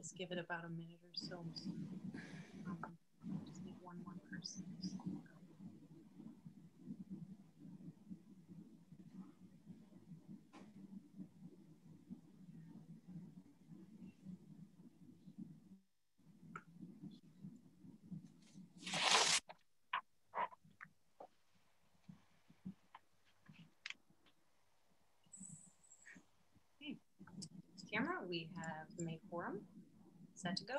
just give it about a minute or so. Just need one more person. Camera, we have made quorum, set to go.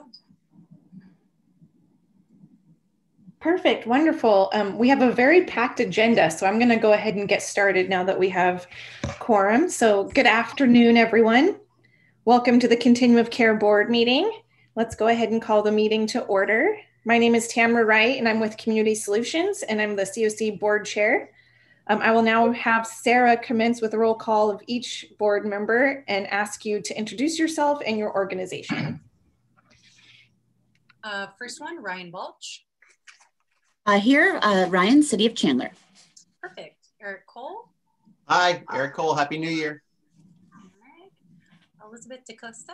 Perfect, wonderful. We have a very packed agenda, so I'm gonna go ahead and get started now that we have quorum. So good afternoon, everyone. Welcome to the Continuum of Care Board meeting. Let's go ahead and call the meeting to order. My name is Tamara Wright, and I'm with Community Solutions, and I'm the COC Board Chair. I will now have Sarah commence with a roll call of each board member and ask you to introduce yourself and your organization. First one, Ryan Balch. Ryan, City of Chandler. Perfect. Eric Cole. Hi, Eric Cole. Happy New Year. All right. Elizabeth DaCosta.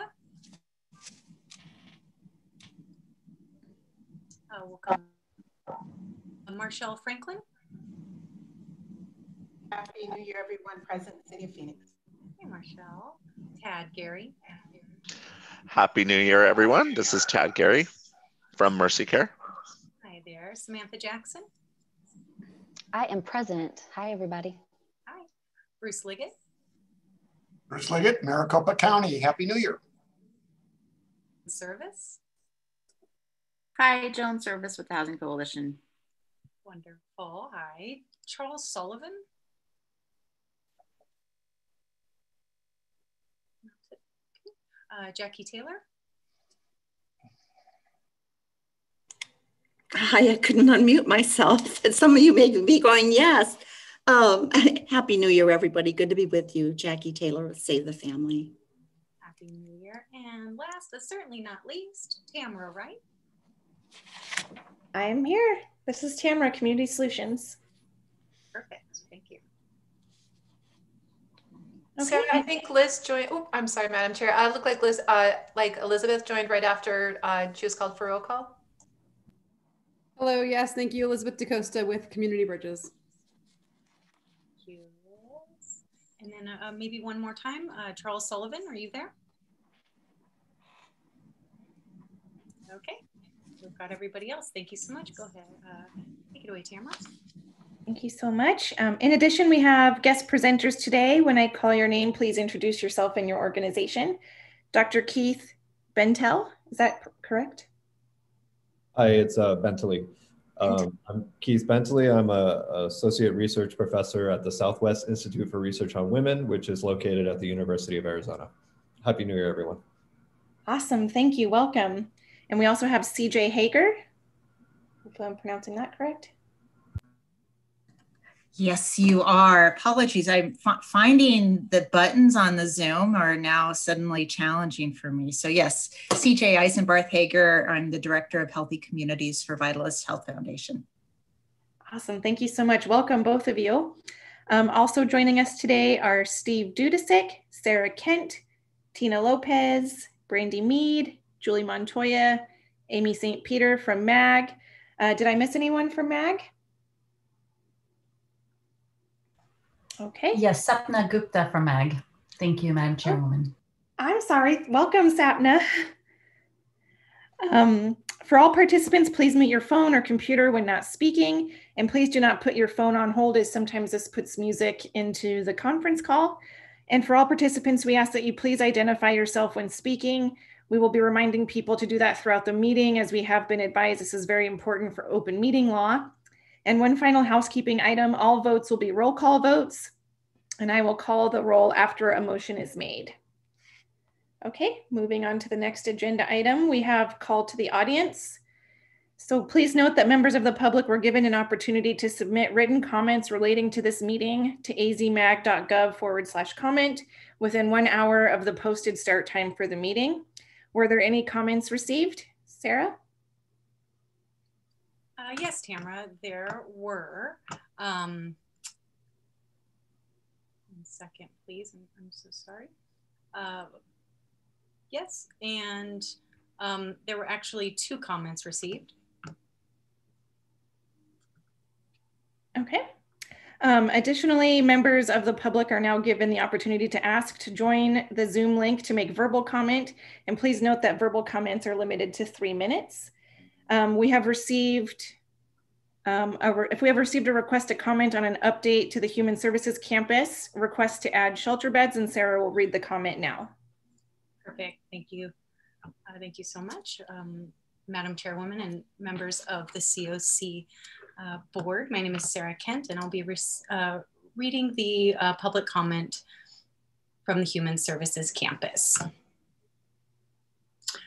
Welcome. Marcelle Franklin. Happy New Year, everyone present in the City of Phoenix. Hey, Marcelle. Tad Gary. Happy New Year, everyone. This is Tad Gary from Mercy Care. Hi there. Samantha Jackson. I am present. Hi, everybody. Hi. Bruce Liggett. Bruce Liggett, Maricopa County. Happy New Year. Service. Hi, Joan Service with the Housing Coalition. Wonderful. Hi. Charles Sullivan. Jackie Taylor. Hi, I couldn't unmute myself. Some of you may be going, yes. Happy New Year, everybody. Good to be with you. Jackie Taylor with Save the Family. Happy New Year. And last but certainly not least, Tamara Wright. I am here. This is Tamara, Community Solutions. Perfect. Thank you. Okay, I think Liz joined. Oh, I'm sorry, Madam Chair. I look like Liz, like Elizabeth joined right after she was called for roll call. Hello, yes, thank you, Elizabeth DaCosta with Community Bridges. Thank you, Liz. And then maybe one more time, Charles Sullivan, are you there? Okay, we've got everybody else. Thank you so much. Go ahead, take it away, Tamara. Thank you so much. In addition, we have guest presenters today. When I call your name, please introduce yourself and your organization. Dr. Keith Bentley, is that correct? Hi, it's Bentley. I'm Keith Bentley. I'm an associate research professor at the Southwest Institute for Research on Women, which is located at the University of Arizona. Happy New Year, everyone. Awesome, thank you, welcome. And we also have CJ Hager. Hopefully I'm pronouncing that correct. Yes, you are. Apologies. I'm finding the buttons on the Zoom are now suddenly challenging for me. So yes, CJ Eisenbarth-Hager. I'm the Director of Healthy Communities for Vitalyst Health Foundation. Awesome. Thank you so much. Welcome, both of you. Also joining us today are Steve Dudasik, Sarah Kent, Tina Lopez, Brandy Mead, Julie Montoya, Amy St. Peter from MAG. Did I miss anyone from MAG? Okay. Yes, Sapna Gupta from MAG. Thank you, Madam Chairwoman. I'm sorry. Welcome, Sapna. For all participants, please mute your phone or computer when not speaking, and please do not put your phone on hold, as sometimes this puts music into the conference call. And for all participants, we ask that you please identify yourself when speaking. We will be reminding people to do that throughout the meeting, as we have been advised this is very important for open meeting law. And one final housekeeping item, all votes will be roll call votes, and I will call the roll after a motion is made. Okay, moving on to the next agenda item, we have call to the audience. So please note that members of the public were given an opportunity to submit written comments relating to this meeting to azmag.gov/comment within 1 hour of the posted start time for the meeting. Were there any comments received, Sarah? Yes, Tamara, there were. One second, please. I'm so sorry. Yes, and There were actually 2 comments received. Okay. Additionally, members of the public are now given the opportunity to ask to join the Zoom link to make verbal comment. And please note that verbal comments are limited to 3 minutes. We have received, if we have received a request to comment on an update to the Human Services Campus, request to add shelter beds, and Sarah will read the comment now. Perfect, thank you. Thank you so much, Madam Chairwoman and members of the COC board. My name is Sarah Kent, and I'll be reading the public comment from the Human Services Campus.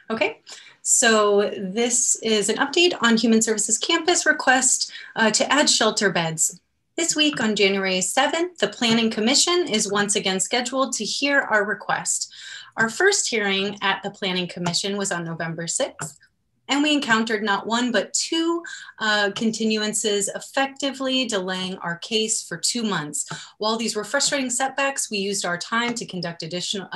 Okay, so this is an update on Human Services Campus request to add shelter beds. This week on January 7th, the Planning Commission is once again scheduled to hear our request. Our first hearing at the Planning Commission was on November 6th. And we encountered not one, but 2 continuances, effectively delaying our case for 2 months. While these were frustrating setbacks, we used our time to conduct additional,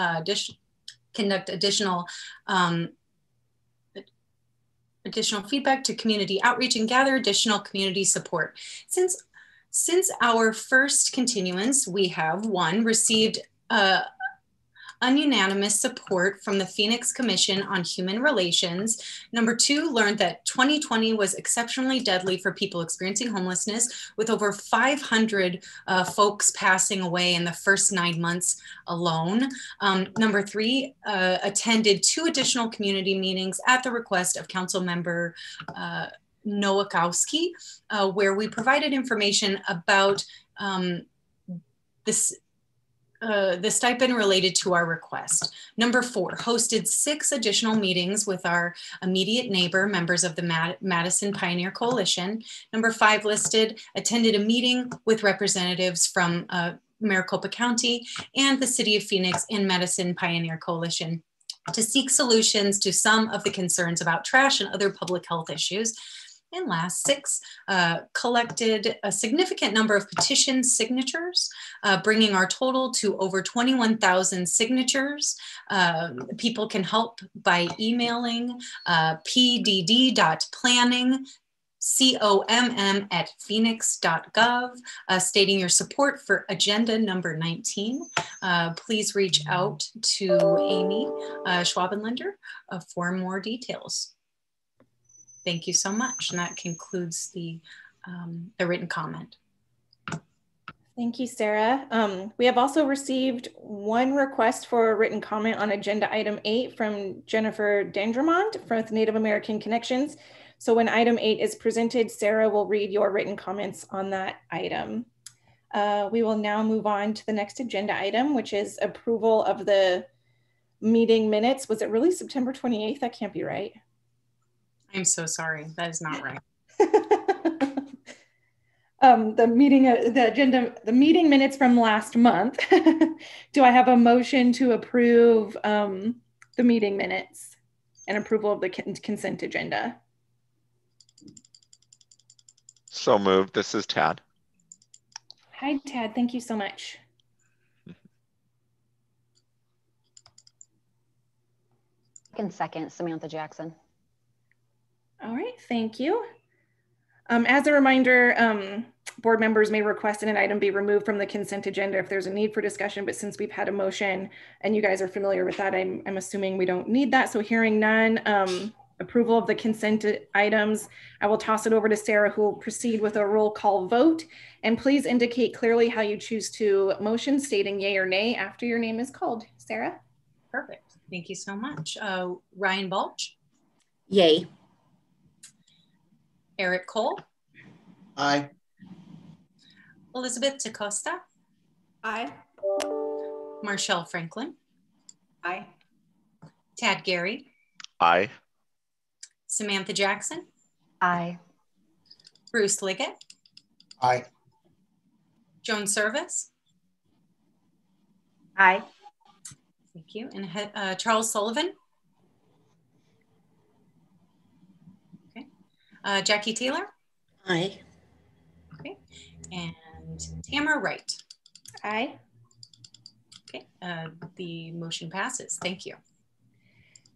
additional feedback to community outreach and gather additional community support. Since our first continuance, we have 1, received unanimous support from the Phoenix Commission on Human Relations. Number 2, learned that 2020 was exceptionally deadly for people experiencing homelessness, with over 500 folks passing away in the first 9 months alone. Number 3, attended 2 additional community meetings at the request of Council Member Nowakowski, where we provided information about the stipend related to our request. Number 4, hosted 6 additional meetings with our immediate neighbor, members of the Madison Pioneer Coalition. Number 5, attended a meeting with representatives from Maricopa County and the City of Phoenix and Madison Pioneer Coalition to seek solutions to some of the concerns about trash and other public health issues. And last, 6, collected a significant number of petition signatures, bringing our total to over 21,000 signatures. People can help by emailing pdd.planning@phoenix.gov, stating your support for agenda number 19. Please reach out to Amy Schwabenländer for more details. Thank you so much. And that concludes the written comment. Thank you, Sarah. We have also received 1 request for a written comment on agenda item 8 from Jennifer Dandramont from Native American Connections. So when item 8 is presented, Sarah will read your written comments on that item. We will now move on to the next agenda item, which is approval of the meeting minutes. Was it really September 28th? That can't be right. I'm so sorry, that is not right. The meeting minutes from last month. Do I have a motion to approve the meeting minutes and approval of the consent agenda? So moved. This is Tad. Hi, Tad, thank you so much. I can second. Samantha Jackson. All right, thank you. As a reminder, board members may request that an item be removed from the consent agenda if there's a need for discussion, but since we've had a motion and you guys are familiar with that, I'm assuming we don't need that. So hearing none, approval of the consent items, I will toss it over to Sarah, who will proceed with a roll call vote. And please indicate clearly how you choose to motion, stating yay or nay after your name is called. Sarah? Perfect, thank you so much. Ryan Balch? Yay. Eric Cole? Aye. Elizabeth DaCosta? Aye. Marcelle Franklin? Aye. Tad Gary? Aye. Samantha Jackson? Aye. Bruce Liggett? Aye. Joan Service? Aye. Thank you. And Charles Sullivan? Jackie Taylor? Aye. Okay. And Tamara Wright? Aye. Okay. The motion passes. Thank you.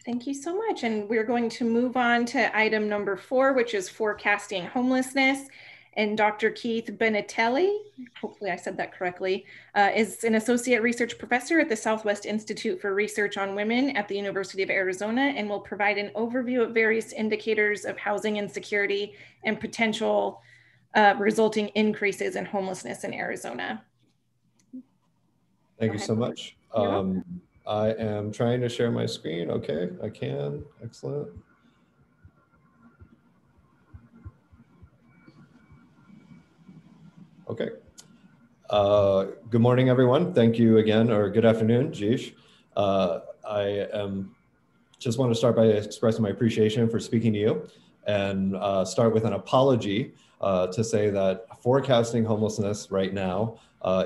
Thank you so much. And we're going to move on to item number 4, which is forecasting homelessness. And Dr. Keith Benatelli, hopefully I said that correctly, is an associate research professor at the Southwest Institute for Research on Women at the University of Arizona, and will provide an overview of various indicators of housing insecurity and potential resulting increases in homelessness in Arizona. Thank you so much. I am trying to share my screen. Okay, I can. Excellent. Okay. Good morning, everyone. Thank you again, or good afternoon, Jeesh. I just want to start by expressing my appreciation for speaking to you, and start with an apology to say that forecasting homelessness right now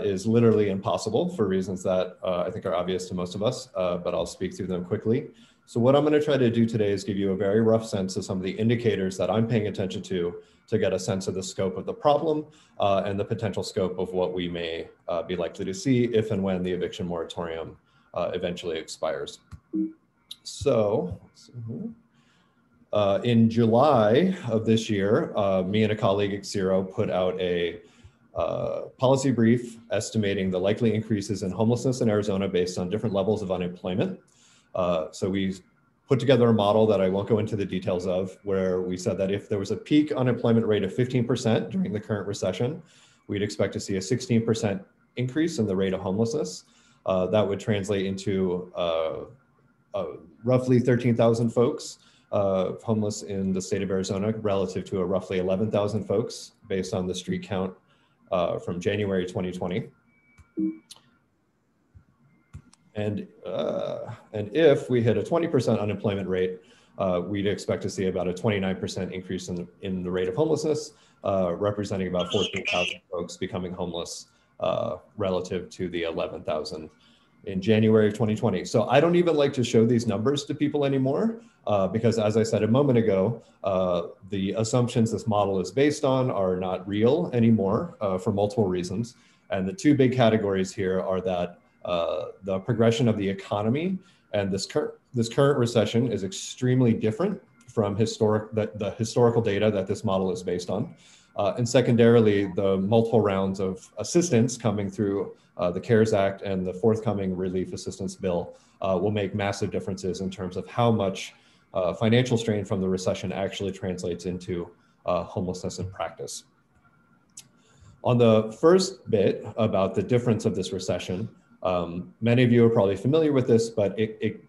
is literally impossible for reasons that I think are obvious to most of us, but I'll speak through them quickly. So what I'm going to try to do today is give you a very rough sense of some of the indicators that I'm paying attention to get a sense of the scope of the problem and the potential scope of what we may be likely to see if and when the eviction moratorium eventually expires. So in July of this year, me and a colleague at Zero put out a policy brief estimating the likely increases in homelessness in Arizona based on different levels of unemployment. So we put together a model that I won't go into the details of, where we said that if there was a peak unemployment rate of 15% during the current recession, we'd expect to see a 16% increase in the rate of homelessness. That would translate into roughly 13,000 folks homeless in the state of Arizona relative to a roughly 11,000 folks based on the street count from January 2020. And if we hit a 20% unemployment rate, we'd expect to see about a 29% increase in the rate of homelessness, representing about 14,000 folks becoming homeless relative to the 11,000 in January of 2020. So I don't even like to show these numbers to people anymore, because as I said a moment ago, the assumptions this model is based on are not real anymore for multiple reasons. And the two big categories here are that the progression of the economy and this current recession is extremely different from the historical data that this model is based on. And secondarily, the multiple rounds of assistance coming through the CARES Act and the forthcoming relief assistance bill will make massive differences in terms of how much financial strain from the recession actually translates into homelessness in practice. On the first bit about the difference of this recession, many of you are probably familiar with this, but it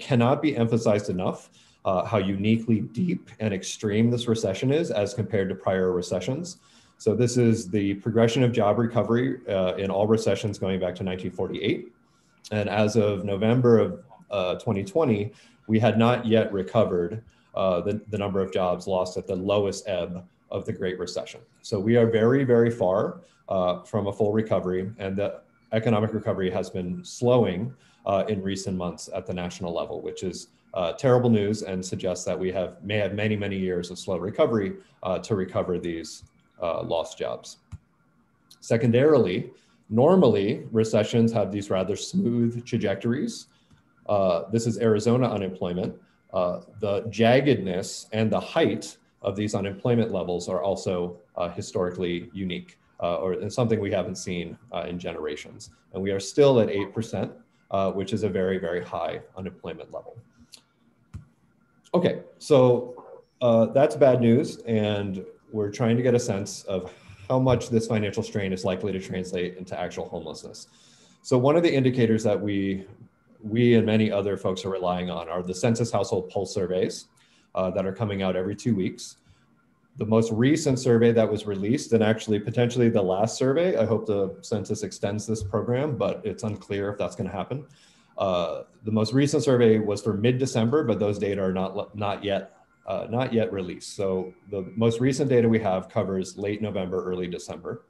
cannot be emphasized enough how uniquely deep and extreme this recession is as compared to prior recessions. So this is the progression of job recovery in all recessions going back to 1948. And as of November of 2020, we had not yet recovered the number of jobs lost at the lowest ebb of the Great Recession. So we are very, very far from a full recovery, and the economic recovery has been slowing in recent months at the national level, which is terrible news and suggests that we may have many, many years of slow recovery to recover these lost jobs. Secondarily, normally recessions have these rather smooth trajectories. This is Arizona unemployment. The jaggedness and the height of these unemployment levels are also historically unique. Or something we haven't seen in generations. And we are still at 8%, which is a very, very high unemployment level. Okay, so that's bad news. And we're trying to get a sense of how much this financial strain is likely to translate into actual homelessness. So one of the indicators that we and many other folks are relying on are the census household pulse surveys that are coming out every 2 weeks. The most recent survey that was released, and actually potentially the last survey, I hope the census extends this program, but it's unclear if that's going to happen. The most recent survey was for mid-December, but those data are not yet released. So the most recent data we have covers late November, early December,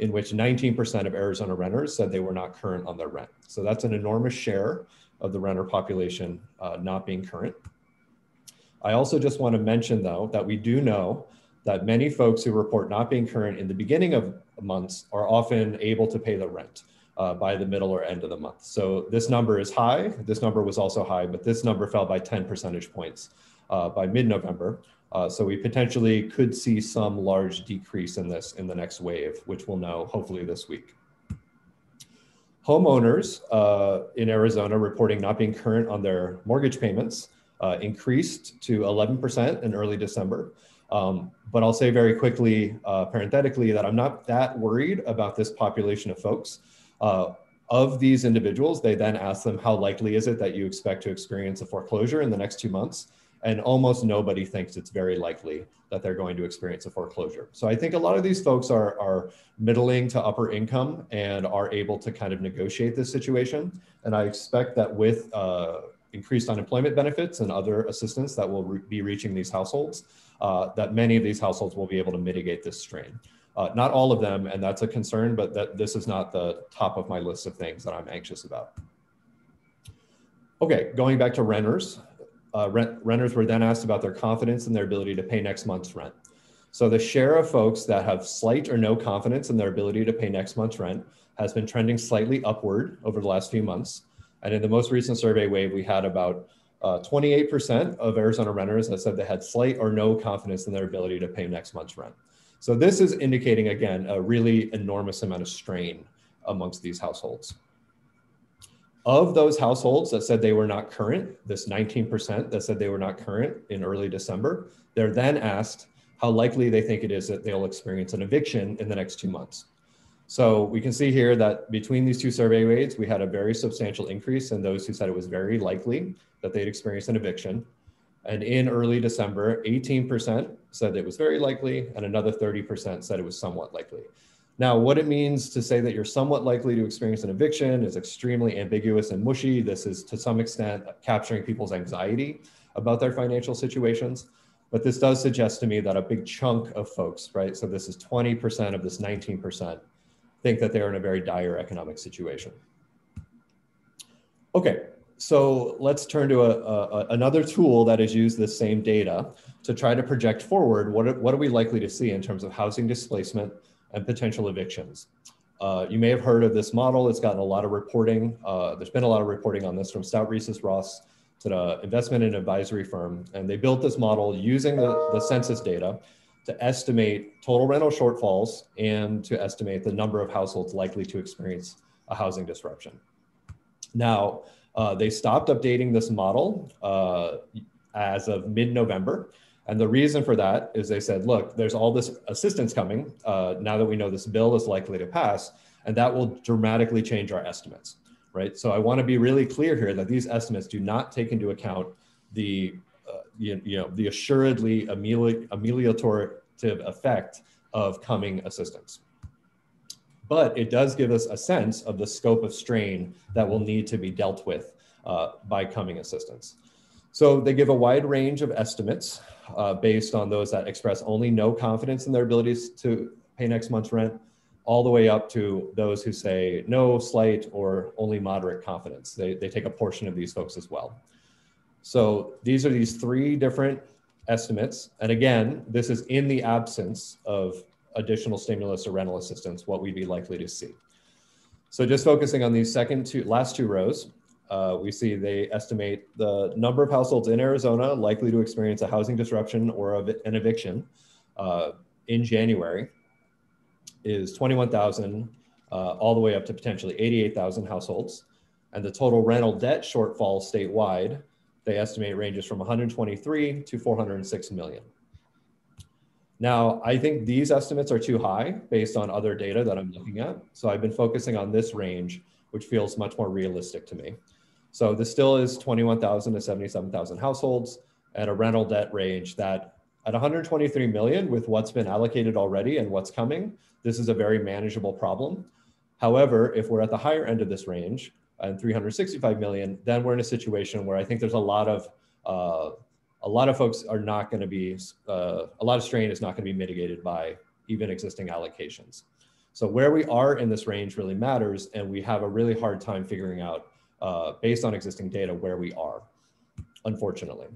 in which 19% of Arizona renters said they were not current on their rent. So that's an enormous share of the renter population not being current. I also just want to mention, though, that we do know that many folks who report not being current in the beginning of months are often able to pay the rent. by the middle or end of the month. So this number is high. This number was also high, but this number fell by 10 percentage points by mid-November. So we potentially could see some large decrease in this in the next wave, which we'll know hopefully this week. Homeowners in Arizona reporting not being current on their mortgage payments increased to 11% in early December. But I'll say very quickly, parenthetically, that I'm not that worried about this population of folks. Of these individuals, they then asked them, how likely is it that you expect to experience a foreclosure in the next 2 months? And almost nobody thinks it's very likely that they're going to experience a foreclosure. So I think a lot of these folks are middling to upper income and are able to kind of negotiate this situation. And I expect that with increased unemployment benefits and other assistance that will be reaching these households, that many of these households will be able to mitigate this strain. Not all of them, and that's a concern, but that this is not the top of my list of things that I'm anxious about. Okay, going back to renters. Renters were then asked about their confidence in their ability to pay next month's rent. So the share of folks that have slight or no confidence in their ability to pay next month's rent has been trending slightly upward over the last few months. And in the most recent survey wave, we had about 28% of Arizona renters that said they had slight or no confidence in their ability to pay next month's rent. So this is indicating, again, a really enormous amount of strain amongst these households. Of those households that said they were not current, this 19% that said they were not current in early December, they're then asked how likely they think it is that they'll experience an eviction in the next 2 months. So we can see here that between these two survey waves, we had a very substantial increase in those who said it was very likely that they'd experience an eviction. And in early December, 18% said it was very likely, and another 30% said it was somewhat likely. Now, what it means to say that you're somewhat likely to experience an eviction is extremely ambiguous and mushy. This is, to some extent, capturing people's anxiety about their financial situations. But this does suggest to me that a big chunk of folks, right, so this is 20% of this 19%, think that they're in a very dire economic situation. Okay, so let's turn to another tool that has used this same data to try to project forward what are we likely to see in terms of housing displacement and potential evictions. You may have heard of this model. It's gotten a lot of reporting. There's been a lot of reporting on this from Stout Rhesus Ross, it's an investment and advisory firm. And they built this model using the census data to estimate total rental shortfalls and to estimate the number of households likely to experience a housing disruption. Now, they stopped updating this model as of mid-November. And the reason for that is they said, look, there's all this assistance coming now that we know this bill is likely to pass, and that will dramatically change our estimates, right? So I want to be really clear here that these estimates do not take into account the, the assuredly ameliorative effect of coming assistance. But it does give us a sense of the scope of strain that will need to be dealt with by coming assistance. So they give a wide range of estimates based on those that express only no confidence in their abilities to pay next month's rent, all the way up to those who say no, slight, or only moderate confidence. They take a portion of these folks as well. So these are these three different estimates. And again, this is in the absence of additional stimulus or rental assistance, what we'd be likely to see. So just focusing on these last two rows, we see they estimate the number of households in Arizona likely to experience a housing disruption or an eviction in January is 21,000 all the way up to potentially 88,000 households. And the total rental debt shortfall statewide, they estimate ranges from 123 to 406 million. Now, I think these estimates are too high based on other data that I'm looking at. So I've been focusing on this range, which feels much more realistic to me. So this still is 21,000 to 77,000 households at a rental debt range that at 123 million with what's been allocated already and what's coming, this is a very manageable problem. However, if we're at the higher end of this range and 365 million, then we're in a situation where I think there's a lot of folks are not going to be, a lot of strain is not going to be mitigated by even existing allocations. So where we are in this range really matters, and we have a really hard time figuring out, based on existing data, where we are, unfortunately.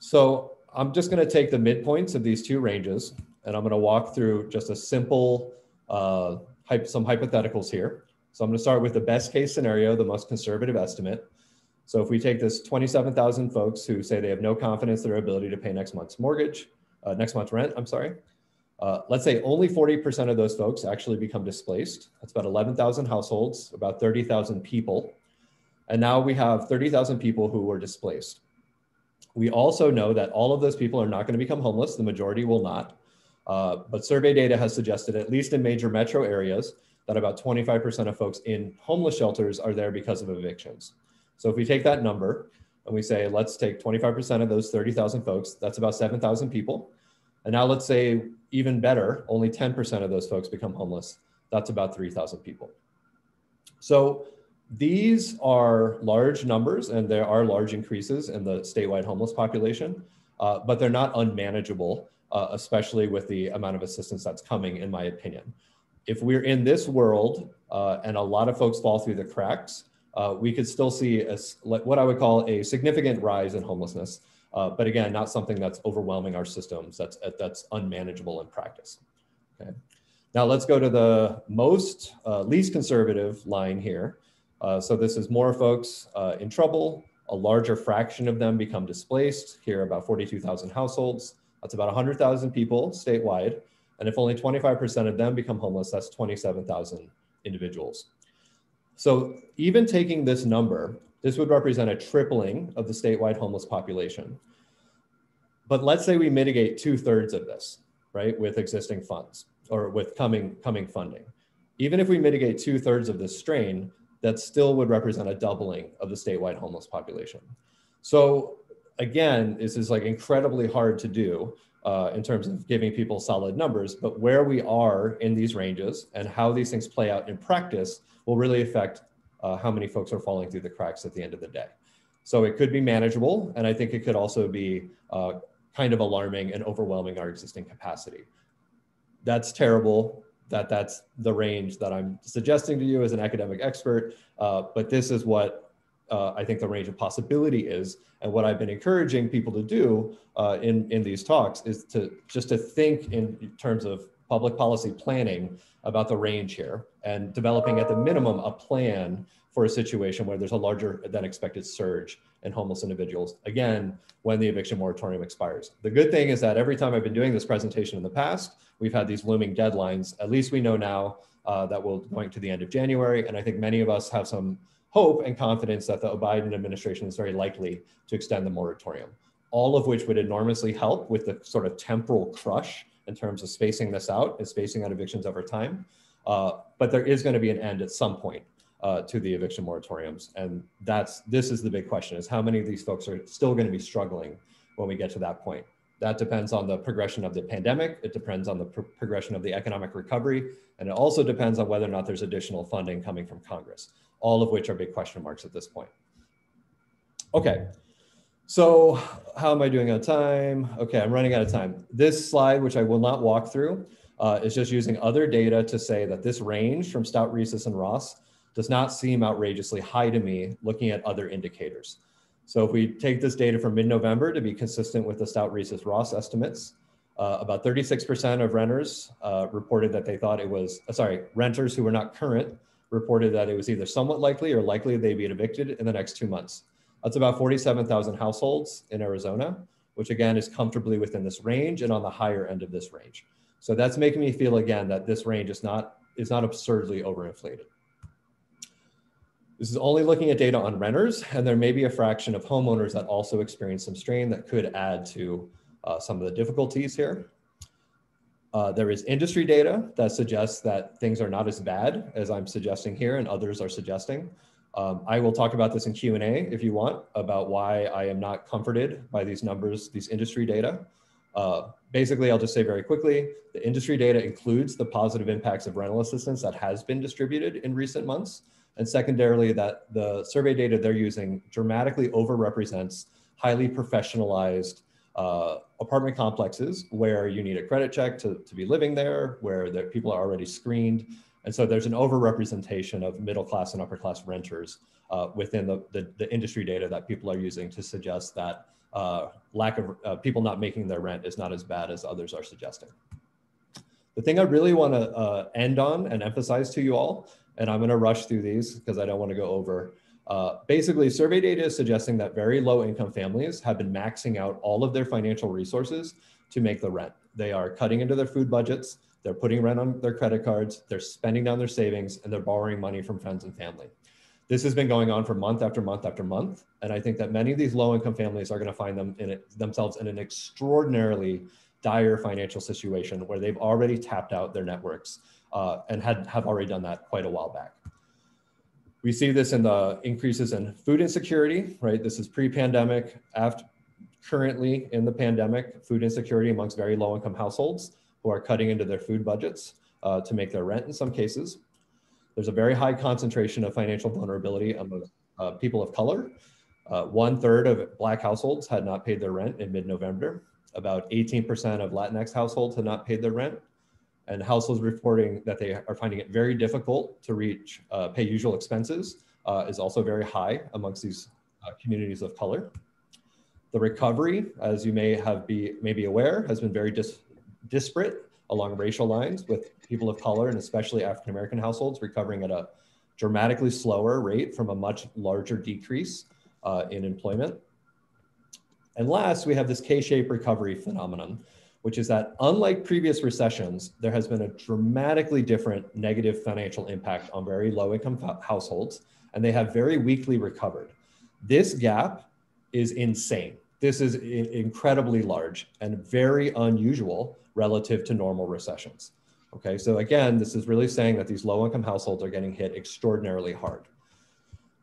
So I'm just going to take the midpoints of these two ranges, and I'm going to walk through just a simple, some hypotheticals here. So I'm going to start with the best case scenario, the most conservative estimate. So if we take this 27,000 folks who say they have no confidence in their ability to pay next month's mortgage, next month's rent, I'm sorry. Let's say only 40% of those folks actually become displaced. That's about 11,000 households, about 30,000 people. And now we have 30,000 people who were displaced. We also know that all of those people are not going to become homeless. The majority will not. But survey data has suggested, at least in major metro areas, that about 25% of folks in homeless shelters are there because of evictions. So if we take that number and we say, let's take 25% of those 30,000 folks, that's about 7,000 people. And now let's say even better, only 10% of those folks become homeless. That's about 3,000 people. So these are large numbers, and there are large increases in the statewide homeless population, but they're not unmanageable, especially with the amount of assistance that's coming, in my opinion. If we're in this world and a lot of folks fall through the cracks, we could still see what I would call a significant rise in homelessness. But again, not something that's overwhelming our systems, that's unmanageable in practice. Okay. Now let's go to the most least conservative line here. So this is more folks in trouble. A larger fraction of them become displaced. Here about 42,000 households. That's about 100,000 people statewide. And if only 25% of them become homeless, that's 27,000 individuals. So even taking this number, this would represent a tripling of the statewide homeless population. But let's say we mitigate 2/3 of this, right, with existing funds or with coming funding. Even if we mitigate 2/3 of this strain, that still would represent a doubling of the statewide homeless population. So again, this is like incredibly hard to do in terms of giving people solid numbers, but where we are in these ranges and how these things play out in practice will really affect how many folks are falling through the cracks at the end of the day. So it could be manageable, and I think it could also be kind of alarming and overwhelming our existing capacity. That's terrible that's the range that I'm suggesting to you as an academic expert, but this is what I think the range of possibility is. And what I've been encouraging people to do in these talks is to think in terms of public policy planning about the range here and developing at the minimum a plan for a situation where there's a larger than expected surge in homeless individuals, again, when the eviction moratorium expires. The good thing is that every time I've been doing this presentation in the past, we've had these looming deadlines. At least we know now that we're going to the end of January. And I think many of us have some hope and confidence that the Biden administration is very likely to extend the moratorium, all of which would enormously help with the sort of temporal crush in terms of spacing this out and spacing out evictions over time. But there is going to be an end at some point to the eviction moratoriums. And this is the big question, is how many of these folks are still going to be struggling when we get to that point? That depends on the progression of the pandemic. It depends on the progression of the economic recovery. And it also depends on whether or not there's additional funding coming from Congress, all of which are big question marks at this point. Okay. So how am I doing on time? Okay, I'm running out of time. This slide, which I will not walk through, is just using other data to say that this range from Stout, Reeses, and Ross does not seem outrageously high to me looking at other indicators. So if we take this data from mid-November to be consistent with the Stout, Reeses, Ross estimates, about 36% of renters reported that they thought it was, renters who were not current reported that it was either somewhat likely or likely they'd be evicted in the next 2 months. That's about 47,000 households in Arizona, which again is comfortably within this range and on the higher end of this range. So that's making me feel again that this range is not absurdly overinflated. This is only looking at data on renters, and there may be a fraction of homeowners that also experience some strain that could add to some of the difficulties here. There is industry data that suggests that things are not as bad as I'm suggesting here and others are suggesting. I will talk about this in Q&A if you want, about why I am not comforted by these numbers, these industry data. Basically, I'll just say very quickly, the industry data includes the positive impacts of rental assistance that has been distributed in recent months. And secondarily, that the survey data they're using dramatically overrepresents highly professionalized apartment complexes where you need a credit check to be living there, where the people are already screened. And so there's an overrepresentation of middle class and upper class renters within the industry data that people are using to suggest that lack of people not making their rent is not as bad as others are suggesting. The thing I really want to end on and emphasize to you all and I'm going to rush through these because I don't want to go over. Basically, survey data is suggesting that very low-income families have been maxing out all of their financial resources to make the rent. They are cutting into their food budgets, they're putting rent on their credit cards, they're spending down their savings, and they're borrowing money from friends and family. This has been going on for month after month after month, and I think that many of these low-income families are going to find themselves in an extraordinarily dire financial situation where they've already tapped out their networks and have already done that quite a while back. We see this in the increases in food insecurity, right? This is pre-pandemic, currently in the pandemic, food insecurity amongst very low-income households who are cutting into their food budgets to make their rent in some cases. There's a very high concentration of financial vulnerability among people of color. 1/3 of Black households had not paid their rent in mid-November. About 18% of Latinx households had not paid their rent, and households reporting that they are finding it very difficult to reach pay usual expenses is also very high amongst these communities of color. The recovery, as you may be aware, has been very disparate along racial lines, with people of color and especially African-American households recovering at a dramatically slower rate from a much larger decrease in employment. And last, we have this K-shaped recovery phenomenon, which is that unlike previous recessions, there has been a dramatically different negative financial impact on very low-income households, and they have very weakly recovered. This gap is insane. This is incredibly large and very unusual relative to normal recessions. Okay, so again, this is really saying that these low-income households are getting hit extraordinarily hard.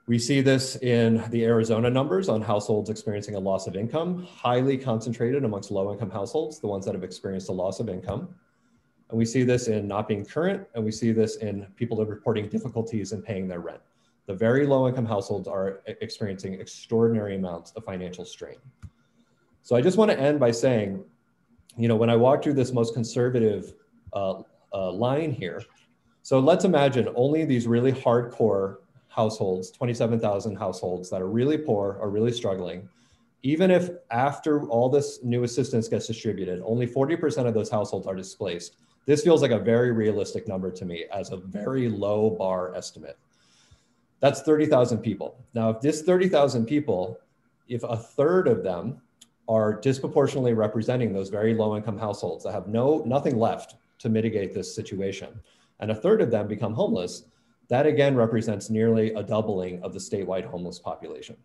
We see this in the Arizona numbers on households experiencing a loss of income, highly concentrated amongst low-income households, the ones that have experienced a loss of income. And we see this in not being current, and we see this in people that are reporting difficulties in paying their rent. The very low-income households are experiencing extraordinary amounts of financial strain. So I just want to end by saying, you know, when I walk through this most conservative line here, so let's imagine only these really hardcore households, 27,000 households that are really poor, are really struggling. Even if after all this new assistance gets distributed, only 40% of those households are displaced. This feels like a very realistic number to me as a very low bar estimate. That's 30,000 people. Now, if this 30,000 people, if 1/3 of them are disproportionately representing those very low-income households that have nothing left to mitigate this situation, and 1/3 of them become homeless, that again represents nearly a doubling of the statewide homeless population.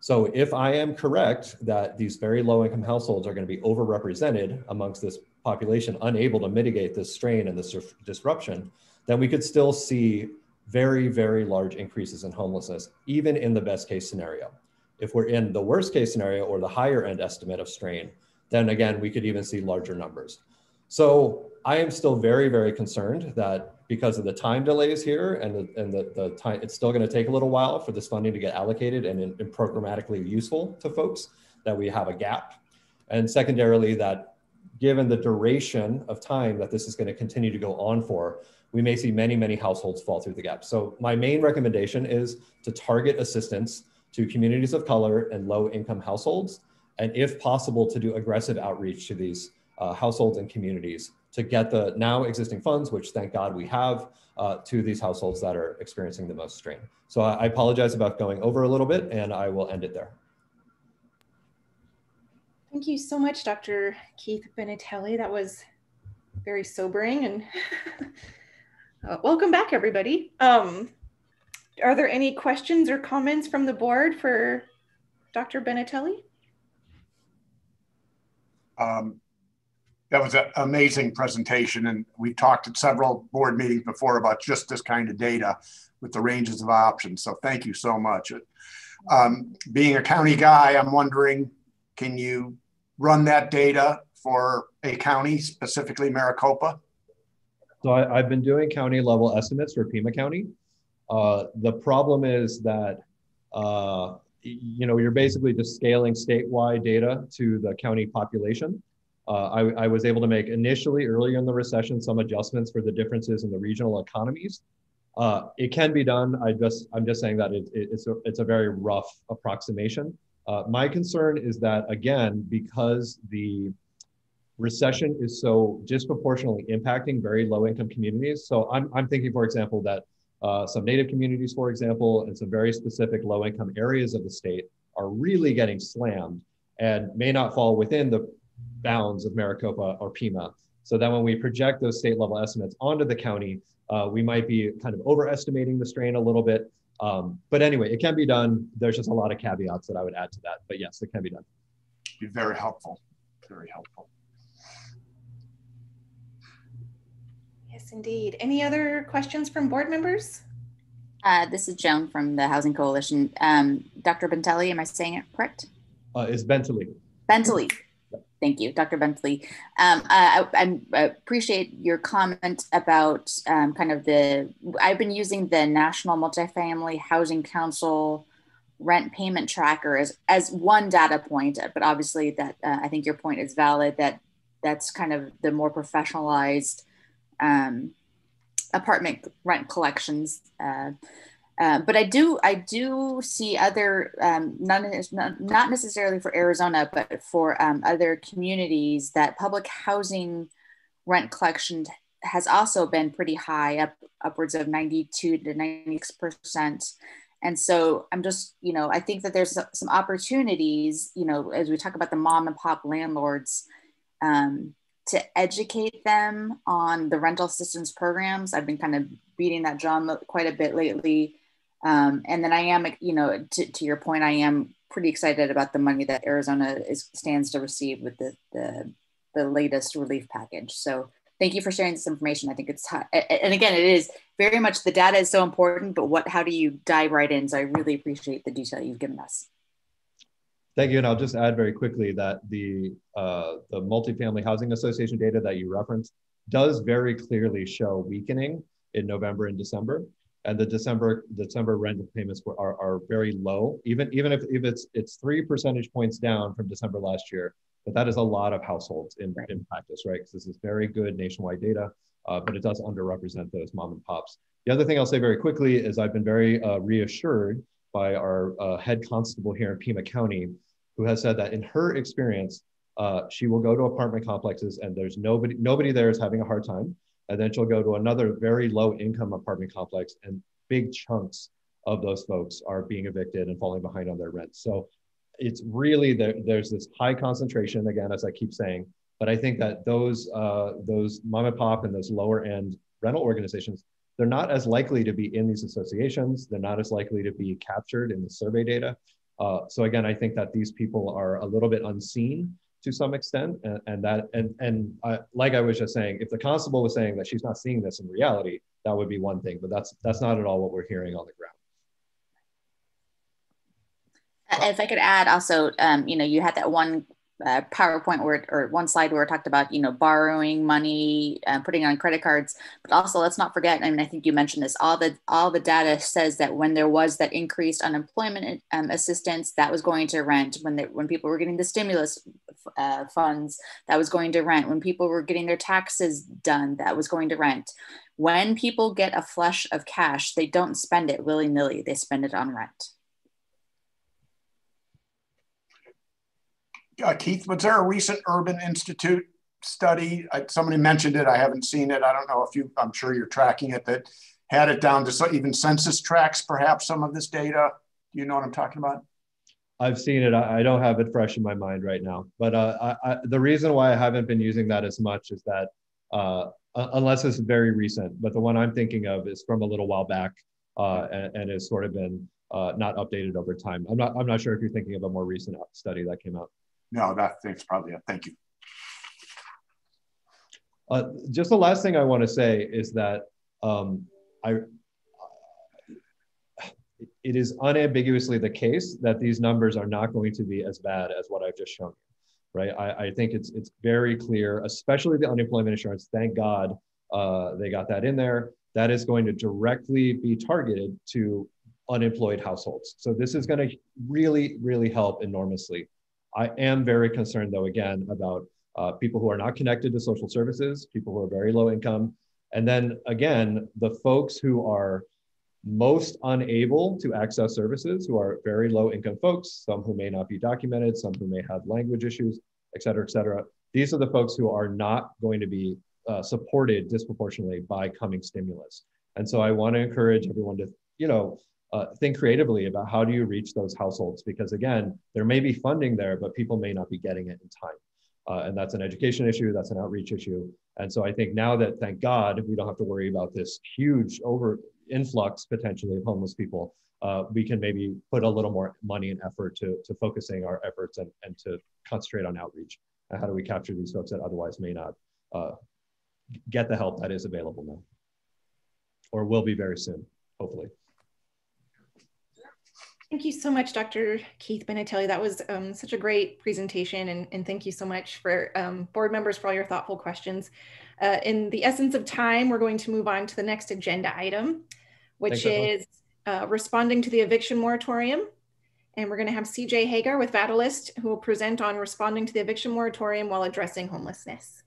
So if I am correct that these very low-income households are going to be overrepresented amongst this population, unable to mitigate this strain and this disruption, then we could still see very, very large increases in homelessness, even in the best case scenario. If we're in the worst case scenario or the higher end estimate of strain, then again, we could even see larger numbers. So I am still very, very concerned that because of the time delays here and the time, it's still going to take a little while for this funding to get allocated and programmatically useful to folks, that we have a gap. And secondarily, that given the duration of time that this is going to continue to go on for, we may see many, many households fall through the gap. So my main recommendation is to target assistance to communities of color and low-income households, and if possible, to do aggressive outreach to these households and communities to get the now existing funds, which thank God we have, to these households that are experiencing the most strain. So I apologize about going over a little bit, and I will end it there. Thank you so much, Dr. Keith Benatelli. That was very sobering, and welcome back, everybody. Are there any questions or comments from the board for Dr. Benatelli? That was an amazing presentation, and we talked at several board meetings before about just this kind of data with the ranges of options, so thank you so much. Being a county guy, I'm wondering, can you run that data for a county, specifically Maricopa? So I've been doing county level estimates for Pima County. The problem is that you know, you're basically just scaling statewide data to the county population. I was able to make initially earlier in the recession some adjustments for the differences in the regional economies. It can be done. I'm just saying that it's a very rough approximation. My concern is that, again, because the recession is so disproportionately impacting very low income communities. So I'm thinking, for example, that Some Native communities, for example, and some very specific low-income areas of the state are really getting slammed and may not fall within the bounds of Maricopa or Pima. So then when we project those state-level estimates onto the county, we might be kind of overestimating the strain a little bit. But anyway, it can be done. There's just a lot of caveats that I would add to that. But yes, it can be done. Be very helpful, very helpful. Yes, indeed. Any other questions from board members? This is Joan from the Housing Coalition. Dr. Bentley, am I saying it correct? It's Bentley. Bentley. Thank you, Dr. Bentley. I appreciate your comment about kind of the, I've been using the National Multifamily Housing Council rent payment tracker as one data point, but obviously that I think your point is valid that that's kind of the more professionalized apartment rent collections. But I do see other, not necessarily for Arizona, but for other communities that public housing rent collection has also been pretty high, upwards of 92 to 96%. And so I'm just, you know, I think that there's some opportunities, you know, as we talk about the mom and pop landlords, to educate them on the rental assistance programs. I've been kind of beating that drum quite a bit lately. And then I am, you know, to your point, I am pretty excited about the money that Arizona stands to receive with the latest relief package. So thank you for sharing this information. I think it's, and again, it is very much, the data is so important, but how do you dive right in? So I really appreciate the detail you've given us. Thank you, and I'll just add very quickly that the Multifamily Housing Association data that you referenced does very clearly show weakening in November and December, and the December rent payments are very low, even if it's 3 percentage points down from December last year, but that is a lot of households in practice, right? Because this is very good nationwide data, but it does underrepresent those mom and pops. The other thing I'll say very quickly is I've been very reassured by our head constable here in Pima County, who has said that in her experience, she will go to apartment complexes and there's nobody there is having a hard time. And then she'll go to another very low income apartment complex and big chunks of those folks are being evicted and falling behind on their rent. So it's really, there's this high concentration, again, as I keep saying, but I think that those mom and pop and those lower end rental organizations, they're not as likely to be in these associations. They're not as likely to be captured in the survey data. So again, I think that these people are a little bit unseen to some extent, and like I was just saying, if the constable was saying that she's not seeing this in reality, that would be one thing, but that's not at all what we're hearing on the ground. If I could add also, you know, you had that one PowerPoint or one slide where it talked about, you know, borrowing money, putting on credit cards, but also let's not forget, I mean, I think you mentioned this, all the data says that when there was that increased unemployment assistance, that was going to rent. When people were getting the stimulus funds, that was going to rent. When people were getting their taxes done, that was going to rent. When people get a flush of cash, they don't spend it willy-nilly, they spend it on rent. Keith, was there a recent Urban Institute study? Somebody mentioned it. I haven't seen it. I don't know if you, I'm sure you're tracking it, that had it down to even census tracts, perhaps some of this data. Do you know what I'm talking about? I've seen it. I don't have it fresh in my mind right now. But the reason why I haven't been using that as much is that, unless it's very recent, but the one I'm thinking of is from a little while back and has sort of been not updated over time. I'm not sure if you're thinking of a more recent study that came out. No, that thing's probably up. Thank you. Just the last thing I want to say is that it is unambiguously the case that these numbers are not going to be as bad as what I've just shown you, right? I think it's very clear, especially the unemployment insurance. Thank God they got that in there. That is going to directly be targeted to unemployed households. So this is going to really, really help enormously. I am very concerned, though, again, about people who are not connected to social services, people who are very low income. And then again, the folks who are most unable to access services, who are very low income folks, some who may not be documented, some who may have language issues, et cetera, et cetera. These are the folks who are not going to be supported disproportionately by coming stimulus. And so I want to encourage everyone to, think creatively about how do you reach those households? Because again, there may be funding there, but people may not be getting it in time. And that's an education issue, that's an outreach issue. And so I think now that, thank God, we don't have to worry about this huge influx potentially of homeless people, we can maybe put a little more money and effort to focusing our efforts and to concentrate on outreach. How do we capture these folks that otherwise may not get the help that is available now, or will be very soon, hopefully. Thank you so much, Dr. Keith Benatelli. That was such a great presentation, and thank you so much for board members for all your thoughtful questions. In the essence of time, we're going to move on to the next agenda item, which is responding to the eviction moratorium. And we're going to have CJ Hager with Vitalyst, who will present on responding to the eviction moratorium while addressing homelessness.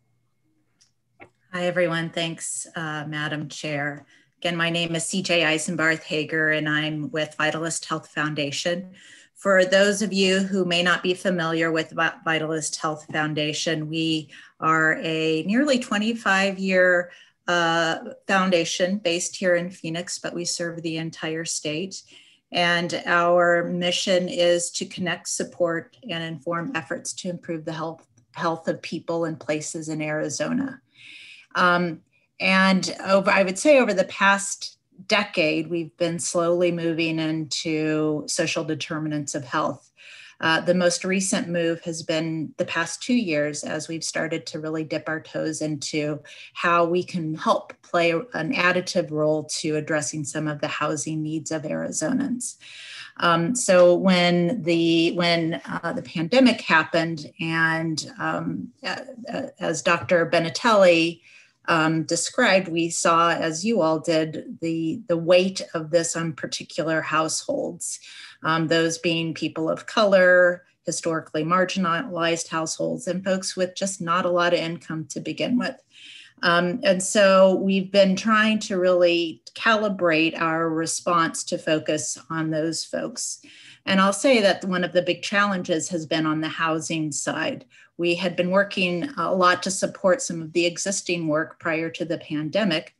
Hi, everyone. Thanks, Madam Chair. Again, my name is CJ Eisenbarth-Hager, and I'm with Vitalyst Health Foundation. For those of you who may not be familiar with Vitalyst Health Foundation, we are a nearly 25-year foundation based here in Phoenix, but we serve the entire state. And our mission is to connect, support, and inform efforts to improve the health of people and places in Arizona. And I would say over the past decade, we've been slowly moving into social determinants of health. The most recent move has been the past 2 years as we've started to really dip our toes into how we can help play an additive role to addressing some of the housing needs of Arizonans. So when the pandemic happened, and as Dr. Benatelli described, we saw, as you all did, the weight of this on particular households, those being people of color, historically marginalized households, and folks with just not a lot of income to begin with. And so we've been trying to really calibrate our response to focus on those folks. And I'll say that one of the big challenges has been on the housing side. We had been working a lot to support some of the existing work prior to the pandemic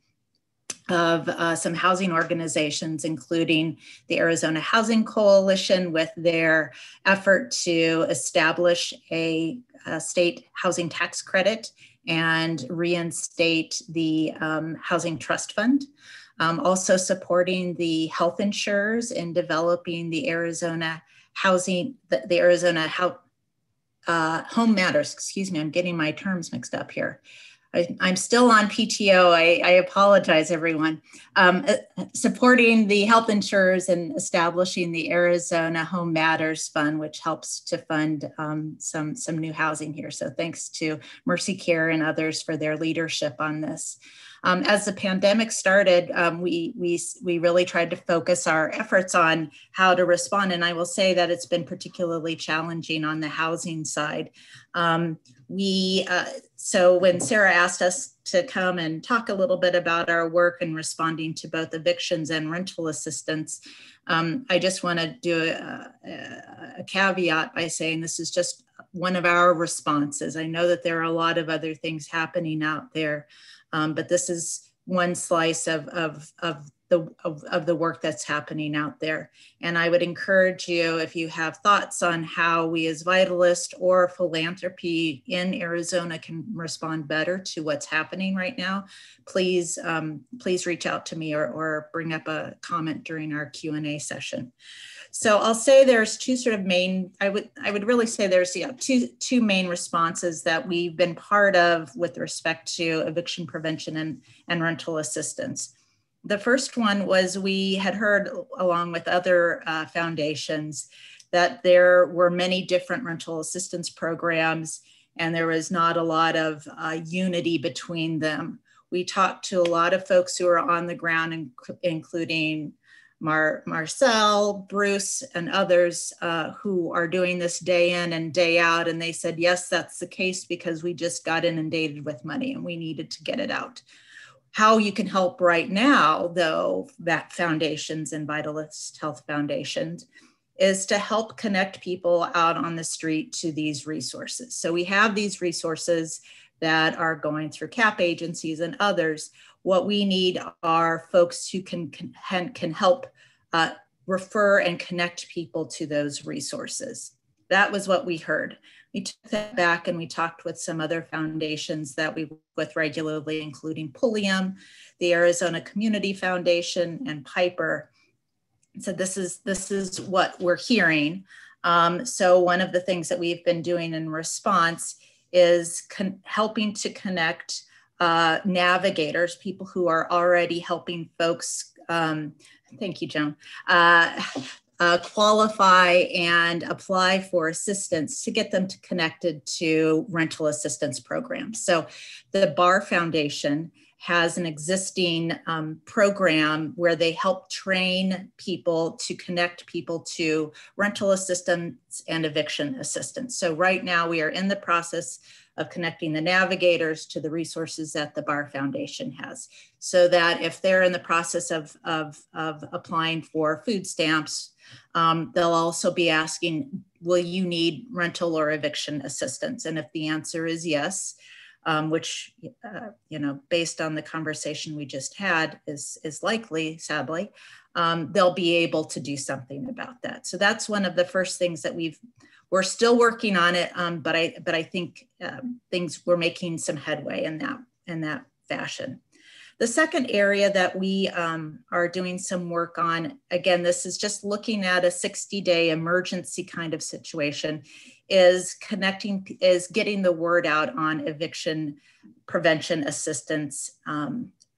of some housing organizations, including the Arizona Housing Coalition, with their effort to establish a state housing tax credit and reinstate the Housing Trust Fund. Also supporting the health insurers in developing the Arizona housing, the Arizona Home Matters. Excuse me, I'm getting my terms mixed up here. I'm still on PTO. I apologize, everyone. Supporting the health insurers and establishing the Arizona Home Matters Fund, which helps to fund some new housing here. So thanks to Mercy Care and others for their leadership on this. As the pandemic started, we really tried to focus our efforts on how to respond. And I will say that it's been particularly challenging on the housing side. So when Sarah asked us to come and talk a little bit about our work in responding to both evictions and rental assistance, I just want to do a caveat by saying this is just one of our responses. I know that there are a lot of other things happening out there, but this is one slice of the work that's happening out there. And I would encourage you, if you have thoughts on how we as Vitalyst or philanthropy in Arizona can respond better to what's happening right now, please, please reach out to me or bring up a comment during our Q&A session. So I'll say there's two sort of main, I would really say there's two main responses that we've been part of with respect to eviction prevention and rental assistance. The first one was we had heard, along with other foundations, that there were many different rental assistance programs and there was not a lot of unity between them. We talked to a lot of folks who are on the ground, including Marcelle, Bruce, and others who are doing this day in and day out. And they said, yes, that's the case because we just got inundated with money and we needed to get it out. How you can help right now, though, that foundations and Vitalyst Health Foundations is to help connect people out on the street to these resources. So we have these resources that are going through CAP agencies and others. What we need are folks who can help refer and connect people to those resources. That was what we heard. We took that back and we talked with some other foundations that we work with regularly, including Pulliam, the Arizona Community Foundation, and Piper. So this is what we're hearing. So one of the things that we've been doing in response is helping to connect navigators, people who are already helping folks, thank you, Joan, qualify and apply for assistance to get them to connected to rental assistance programs. So the Barr Foundation has an existing program where they help train people to connect people to rental assistance and eviction assistance. So right now we are in the process of connecting the navigators to the resources that the Barr Foundation has, so that if they're in the process of applying for food stamps, they'll also be asking, will you need rental or eviction assistance? And if the answer is yes, which, you know, based on the conversation we just had is likely, sadly, they'll be able to do something about that. So that's one of the first things that we're still working on it, but I think we're making some headway in that fashion. The second area that we are doing some work on, again, this is just looking at a 60-day emergency kind of situation, is getting the word out on eviction prevention assistance.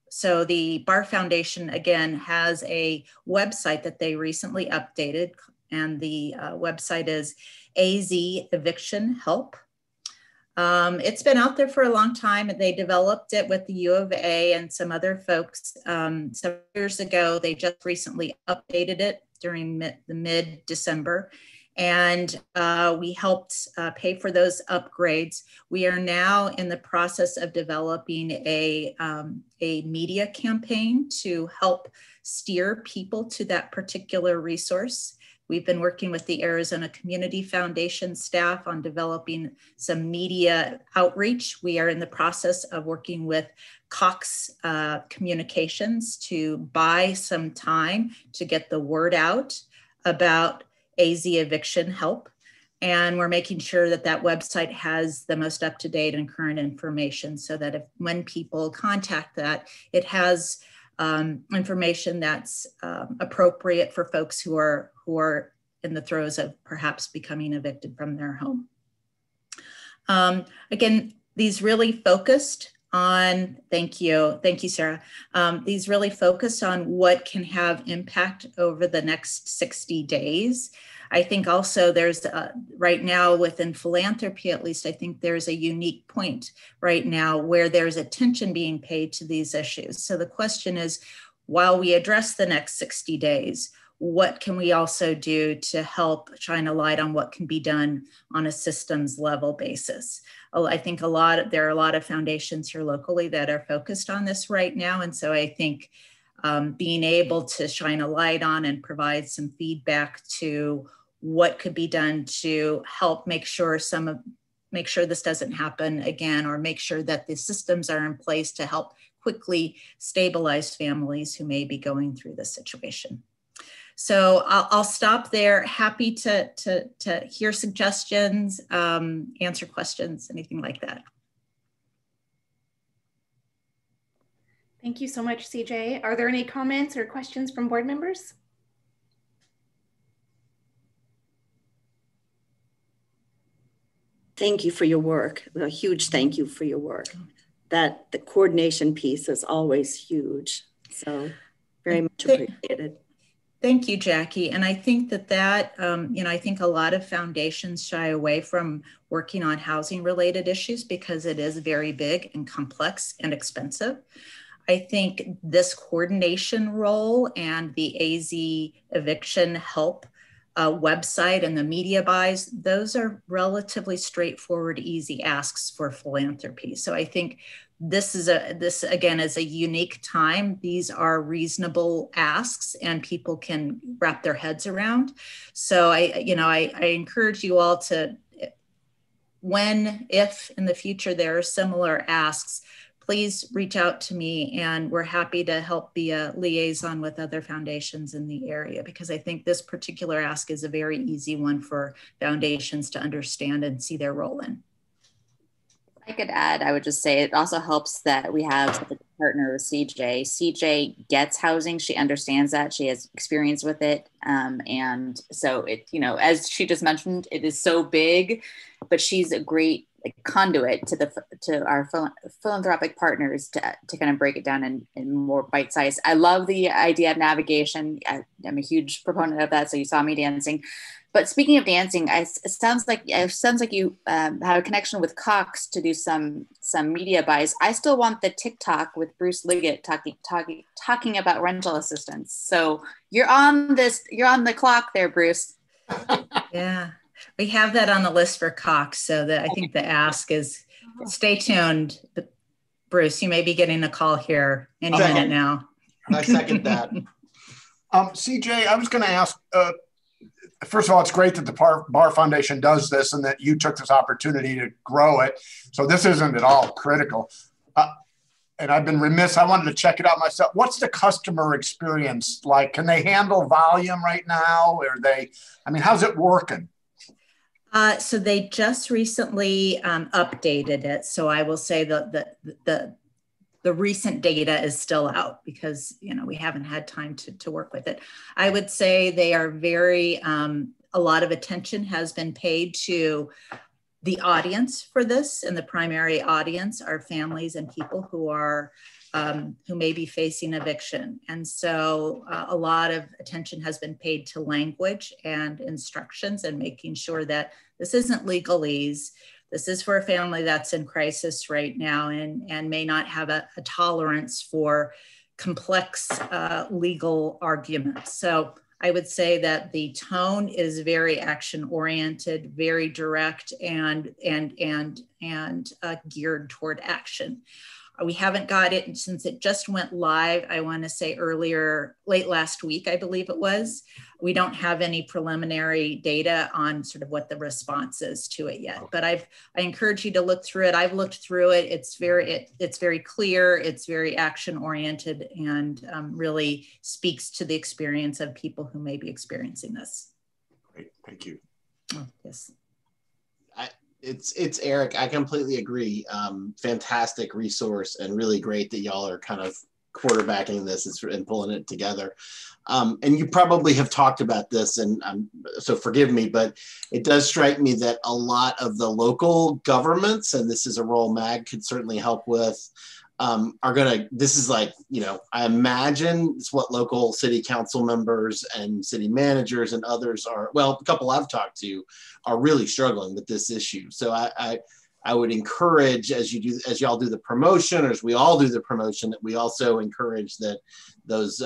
So the Barr Foundation, again, has a website that they recently updated, and the website is AZ Eviction Help. It's been out there for a long time, and they developed it with the U of A and some other folks several years ago. They just recently updated it during mid-December, and we helped pay for those upgrades. We are now in the process of developing a media campaign to help steer people to that particular resource. We've been working with the Arizona Community Foundation staff on developing some media outreach. We are in the process of working with Cox Communications to buy some time to get the word out about AZ Eviction Help. And we're making sure that that website has the most up-to-date and current information, so that when people contact that, it has information that's appropriate for folks who are in the throes of perhaps becoming evicted from their home. Again, these really focused on, thank you, Sarah. These really focused on what can have impact over the next 60 days. I think also there's, right now within philanthropy at least, I think there's a unique point right now where there's attention being paid to these issues. So the question is, while we address the next 60 days, what can we also do to help shine a light on what can be done on a systems level basis? I think there are a lot of foundations here locally that are focused on this right now. And so I think being able to shine a light on and provide some feedback to what could be done to help make sure this doesn't happen again, or make sure that the systems are in place to help quickly stabilize families who may be going through this situation. So I'll stop there. Happy to hear suggestions, answer questions, anything like that. Thank you so much, CJ. Are there any comments or questions from board members? Thank you for your work. A huge thank you for your work. That the coordination piece is always huge. So very much appreciated. Thank you, Jackie. And I think that you know, I think a lot of foundations shy away from working on housing related issues because it is very big and complex and expensive. I think this coordination role and the AZ Eviction Help website and the media buys, those are relatively straightforward, easy asks for philanthropy. So I think This again is a unique time. These are reasonable asks and people can wrap their heads around. So I encourage you all to, if in the future there are similar asks, please reach out to me, and we're happy to help be a liaison with other foundations in the area, because I think this particular ask is a very easy one for foundations to understand and see their role in. I could add, I would just say it also helps that we have such a partner with CJ. CJ gets housing. She understands that. She has experience with it. And so it, as she just mentioned, it is so big, but she's a great conduit to our philanthropic partners to kind of break it down in more bite size. I love the idea of navigation. I'm a huge proponent of that. So you saw me dancing. But speaking of dancing, it sounds like you have a connection with Cox to do some media buys. I still want the TikTok with Bruce Liggett talking about rental assistance. So you're on the clock there, Bruce. Yeah, we have that on the list for Cox. So that I think the ask is, stay tuned, Bruce. You may be getting a call here any minute now. I second that. CJ, I was going to ask. First of all, it's great that the Barr Foundation does this and that you took this opportunity to grow it. So this isn't at all critical. And I've been remiss. I wanted to check it out myself. What's the customer experience like? Can they handle volume right now? How's it working? So they just recently updated it. So I will say that the recent data is still out because we haven't had time to work with it. I would say they are very, a lot of attention has been paid to the audience for this, and the primary audience are families and people who are who may be facing eviction. And so a lot of attention has been paid to language and instructions and making sure that this isn't legalese. This is for a family that's in crisis right now and may not have a tolerance for complex legal arguments. So I would say that the tone is very action-oriented, very direct, and geared toward action. We haven't got it since it just went live, I want to say late last week, I believe it was. We don't have any preliminary data on sort of what the response is to it yet, but I encourage you to look through it. I've looked through it. It's very clear. It's very action oriented and really speaks to the experience of people who may be experiencing this. Great, thank you. Oh, yes. It's Eric. I completely agree. Fantastic resource and really great that y'all are kind of quarterbacking this and pulling it together. And you probably have talked about this, and so forgive me, but it does strike me that a lot of the local governments, and this is a role MAG could certainly help with, I imagine it's what local city council members and city managers and others are, well, a couple I've talked to are really struggling with this issue. So I would encourage, as y'all do the promotion, or as we all do the promotion, that we also encourage that those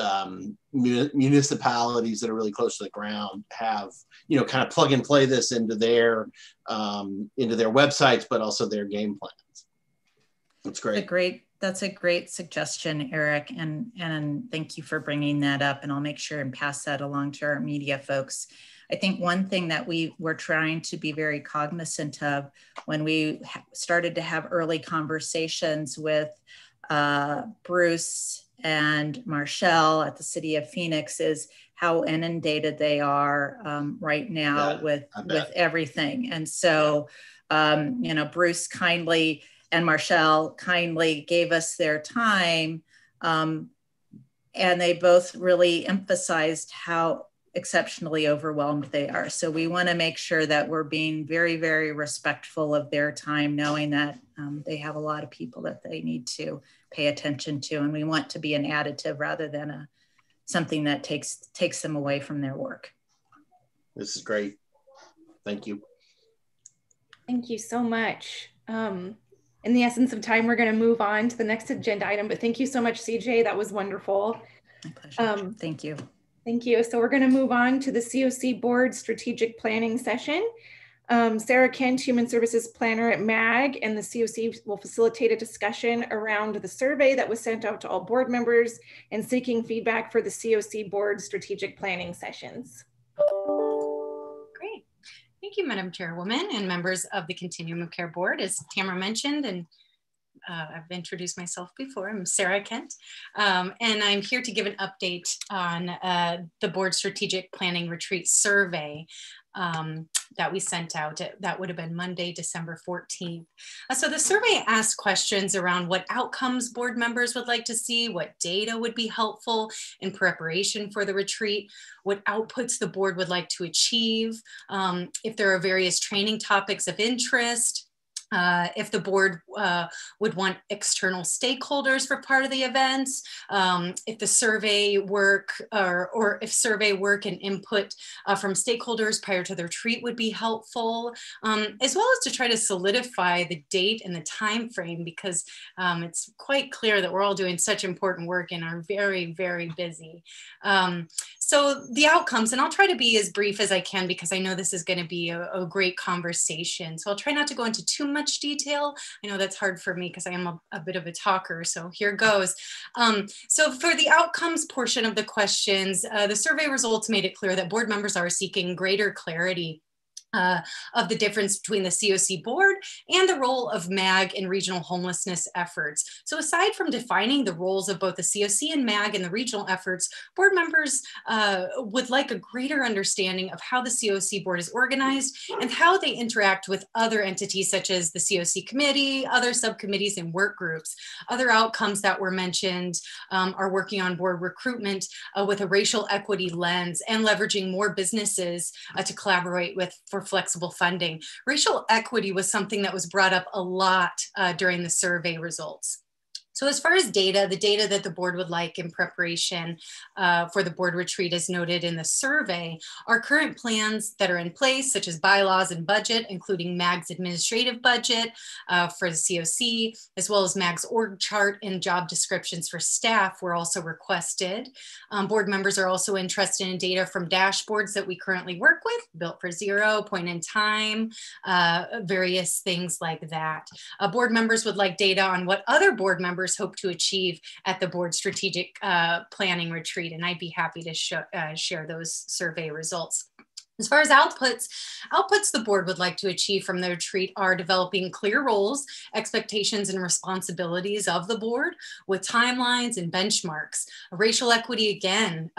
municipalities that are really close to the ground have, kind of plug and play this into their websites, but also their game plans. That's great. That's a great suggestion, Eric, and thank you for bringing that up, and I'll make sure and pass that along to our media folks. I think one thing that we were trying to be very cognizant of when we started to have early conversations with Bruce and Marcelle at the City of Phoenix is how inundated they are right now with everything. And so, Bruce kindly and Marcelle kindly gave us their time. And they both really emphasized how exceptionally overwhelmed they are. So we wanna make sure that we're being very, very respectful of their time, knowing that they have a lot of people that they need to pay attention to. And we want to be an additive rather than something that takes them away from their work. This is great. Thank you. Thank you so much. In the essence of time, we're going to move on to the next agenda item, but thank you so much, CJ. That was wonderful. My pleasure. Thank you. Thank you. So we're going to move on to the COC Board Strategic Planning Session. Sarah Kent, Human Services Planner at MAG, and the COC will facilitate a discussion around the survey that was sent out to all board members and seeking feedback for the COC board strategic planning sessions. Great. Thank you, Madam Chairwoman and members of the Continuum of Care Board. As Tamara mentioned, and I've introduced myself before, I'm Sarah Kent, and I'm here to give an update on the board strategic planning retreat survey that we sent out. That would have been Monday, December 14th. So the survey asked questions around what outcomes board members would like to see, what data would be helpful in preparation for the retreat, what outputs the board would like to achieve, if there are various training topics of interest, if the board would want external stakeholders for part of the events, if the survey work or if survey work and input from stakeholders prior to the retreat would be helpful, as well as to try to solidify the date and the time frame, because it's quite clear that we're all doing such important work and are very, very busy. So the outcomes, and I'll try to be as brief as I can because I know this is going to be a great conversation. So I'll try not to go into too much detail. I know that's hard for me because I am a bit of a talker, so here goes. So for the outcomes portion of the questions, the survey results made it clear that board members are seeking greater clarity of the difference between the COC board and the role of MAG in regional homelessness efforts. So aside from defining the roles of both the COC and MAG in the regional efforts, board members would like a greater understanding of how the COC board is organized and how they interact with other entities such as the COC committee, other subcommittees and work groups. Other outcomes that were mentioned are working on board recruitment with a racial equity lens and leveraging more businesses to collaborate with for flexible funding. Racial equity was something that was brought up a lot during the survey results. So as far as data, the data that the board would like in preparation for the board retreat, as noted in the survey, are current plans that are in place, such as bylaws and budget, including MAG's administrative budget for the COC, as well as MAG's org chart and job descriptions for staff were also requested. Board members are also interested in data from dashboards that we currently work with, Built for Zero, Point in Time, various things like that. Board members would like data on what other board members hope to achieve at the board strategic planning retreat, and I'd be happy to share those survey results. As far as outputs the board would like to achieve from the retreat are developing clear roles, expectations, and responsibilities of the board with timelines and benchmarks. Racial equity, again,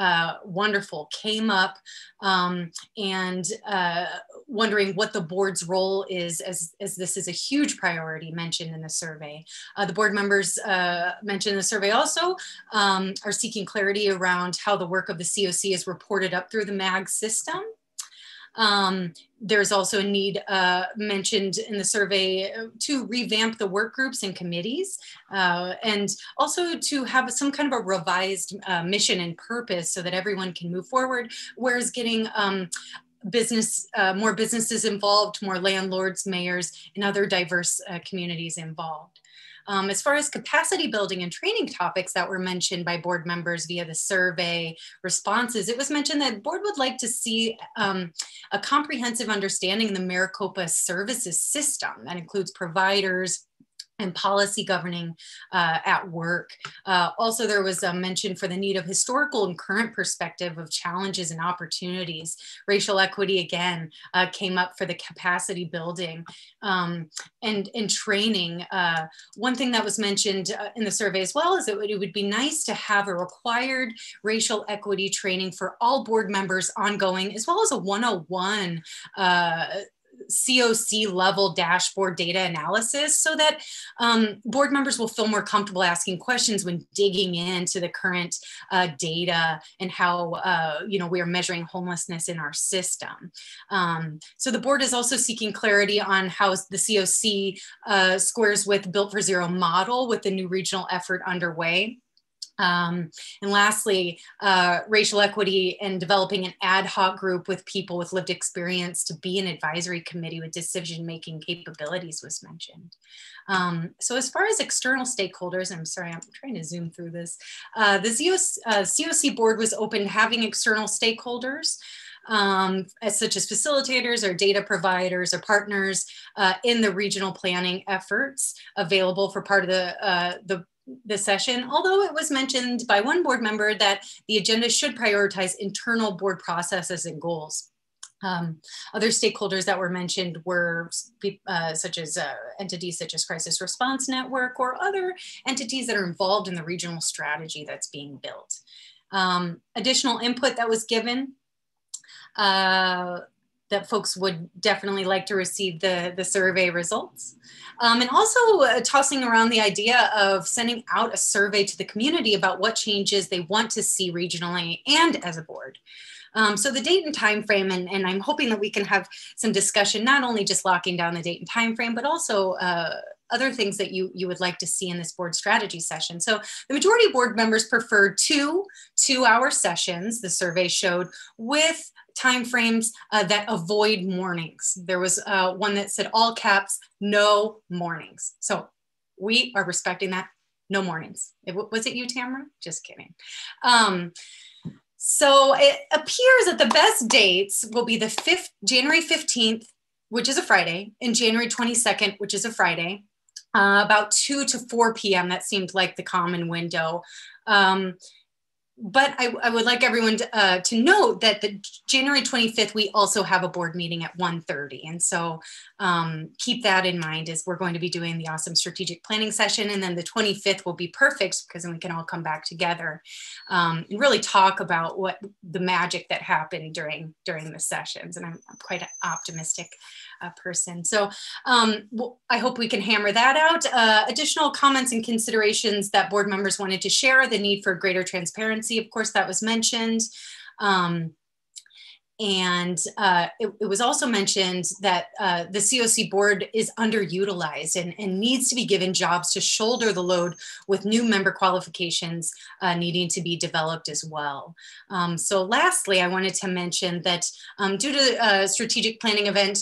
wonderful, came up, and wondering what the board's role is, as this is a huge priority mentioned in the survey. The board members mentioned in the survey also are seeking clarity around how the work of the COC is reported up through the MAG system. There's also a need mentioned in the survey to revamp the work groups and committees, and also to have some kind of a revised mission and purpose so that everyone can move forward, whereas getting more businesses involved, more landlords, mayors, and other diverse communities involved. As far as capacity building and training topics that were mentioned by board members via the survey responses, it was mentioned that the board would like to see a comprehensive understanding of the Maricopa services system that includes providers and policy governing at work. Also, there was a mention for the need of historical and current perspective of challenges and opportunities. Racial equity, again, came up for the capacity building and training. One thing that was mentioned in the survey as well is that it would be nice to have a required racial equity training for all board members ongoing, as well as a 101 COC level dashboard data analysis, so that board members will feel more comfortable asking questions when digging into the current data and how we are measuring homelessness in our system. So the board is also seeking clarity on how the COC squares with Built for Zero model with the new regional effort underway. And lastly, racial equity and developing an ad hoc group with people with lived experience to be an advisory committee with decision-making capabilities was mentioned. So as far as external stakeholders, I'm sorry, I'm trying to zoom through this. The COC board was open to having external stakeholders. such as facilitators or data providers or partners in the regional planning efforts available for part of the session, although it was mentioned by one board member that the agenda should prioritize internal board processes and goals. Other stakeholders that were mentioned were entities such as Crisis Response Network or other entities that are involved in the regional strategy that's being built. Additional input that was given that folks would definitely like to receive the survey results. And also tossing around the idea of sending out a survey to the community about what changes they want to see regionally and as a board. So the date and time frame, and I'm hoping that we can have some discussion, not only just locking down the date and time frame, but also other things that you would like to see in this board strategy session. So the majority of board members preferred two 2-hour sessions, the survey showed, with timeframes that avoid mornings. There was one that said all caps, no mornings. So we are respecting that, no mornings. Was it you, Tamara? Just kidding. So it appears that the best dates will be the January 15th, which is a Friday, and January 22nd, which is a Friday, about 2 to 4 p.m. That seemed like the common window. But I would like everyone to note that the January 25th, we also have a board meeting at 1:30. And so keep that in mind as we're going to be doing the awesome strategic planning session. And then the 25th will be perfect because then we can all come back together and really talk about what the magic that happened during the sessions. And I'm quite an optimistic person. So I hope we can hammer that out. Additional comments and considerations that board members wanted to share, the need for greater transparency. Of course, that was mentioned. And it was also mentioned that the COC board is underutilized and needs to be given jobs to shoulder the load with new member qualifications needing to be developed as well. So lastly, I wanted to mention that due to a strategic planning event,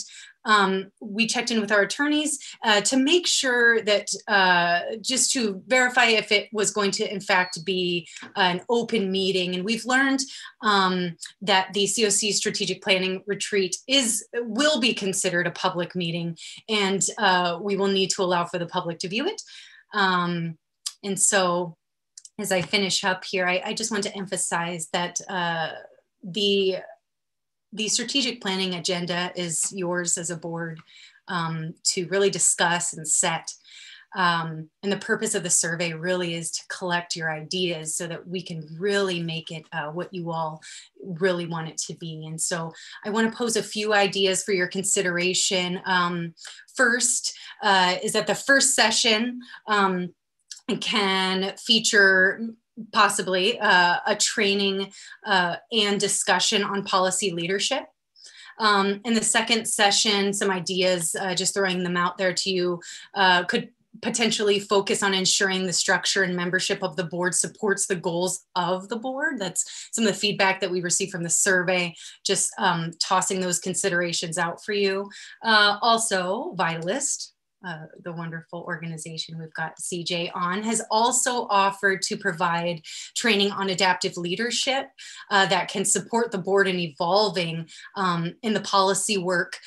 we checked in with our attorneys to make sure that just to verify if it was going to in fact be an open meeting. And we've learned that the COC strategic planning retreat will be considered a public meeting, and we will need to allow for the public to view it. And so as I finish up here, I just want to emphasize that the strategic planning agenda is yours as a board to really discuss and set. And the purpose of the survey really is to collect your ideas so that we can really make it what you all really want it to be. And so I want to pose a few ideas for your consideration. First is that the first session can feature possibly a training and discussion on policy leadership. In the second session, some ideas, just throwing them out there to you, could potentially focus on ensuring the structure and membership of the board supports the goals of the board. That's some of the feedback that we received from the survey, just tossing those considerations out for you. Also, Vitalyst, the wonderful organization we've got CJ on, has also offered to provide training on adaptive leadership that can support the board in evolving in the policy work,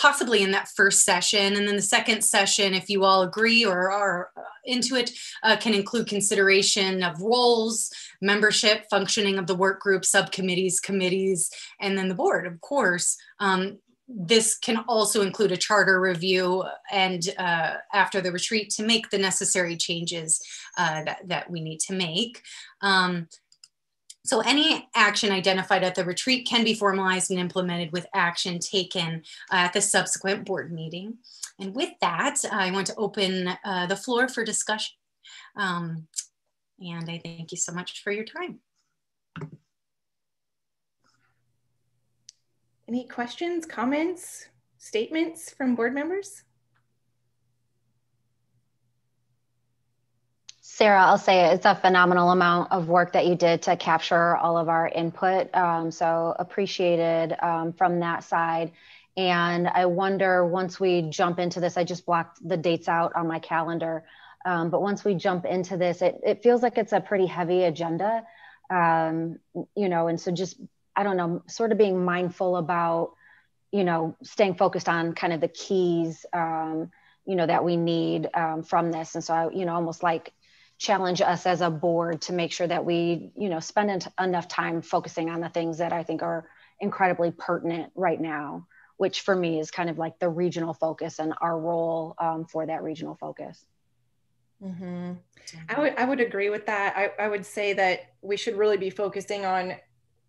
possibly in that first session. And then the second session, if you all agree or are into it, can include consideration of roles, membership, functioning of the work group, subcommittees, committees, and then the board, of course. This can also include a charter review and after the retreat to make the necessary changes that we need to make. So any action identified at the retreat can be formalized and implemented with action taken at the subsequent board meeting. And with that, I want to open the floor for discussion. And I thank you so much for your time. Any questions, comments, statements from board members? Sarah, I'll say it's a phenomenal amount of work that you did to capture all of our input. So appreciated from that side. And I wonder, once we jump into this, I just blocked the dates out on my calendar. But once we jump into this, it feels like it's a pretty heavy agenda, you know, and so just I don't know, sort of being mindful about, you know, staying focused on kind of the keys, you know, that we need from this. And so I, you know, almost like challenge us as a board to make sure that we, you know, spend enough time focusing on the things that I think are incredibly pertinent right now, which for me is kind of like the regional focus and our role for that regional focus. Mm-hmm. I would agree with that. I would say that we should really be focusing on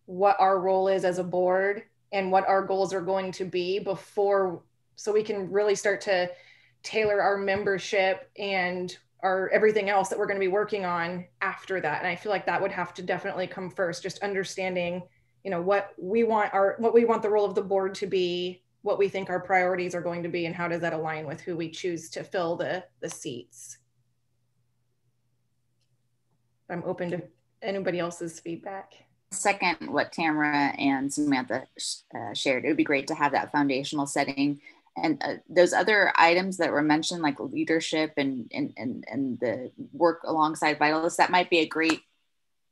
what our role is as a board and what our goals are going to be before, so we can really start to tailor our membership and our everything else that we're going to be working on after that. And I feel like that would have to definitely come first, just understanding, you know, what we want the role of the board to be, what we think our priorities are going to be, and how does that align with who we choose to fill the seats. I'm open to anybody else's feedback. Second, what Tamara and Samantha shared, it would be great to have that foundational setting. And those other items that were mentioned, like leadership and the work alongside Vitalyst, that might be a great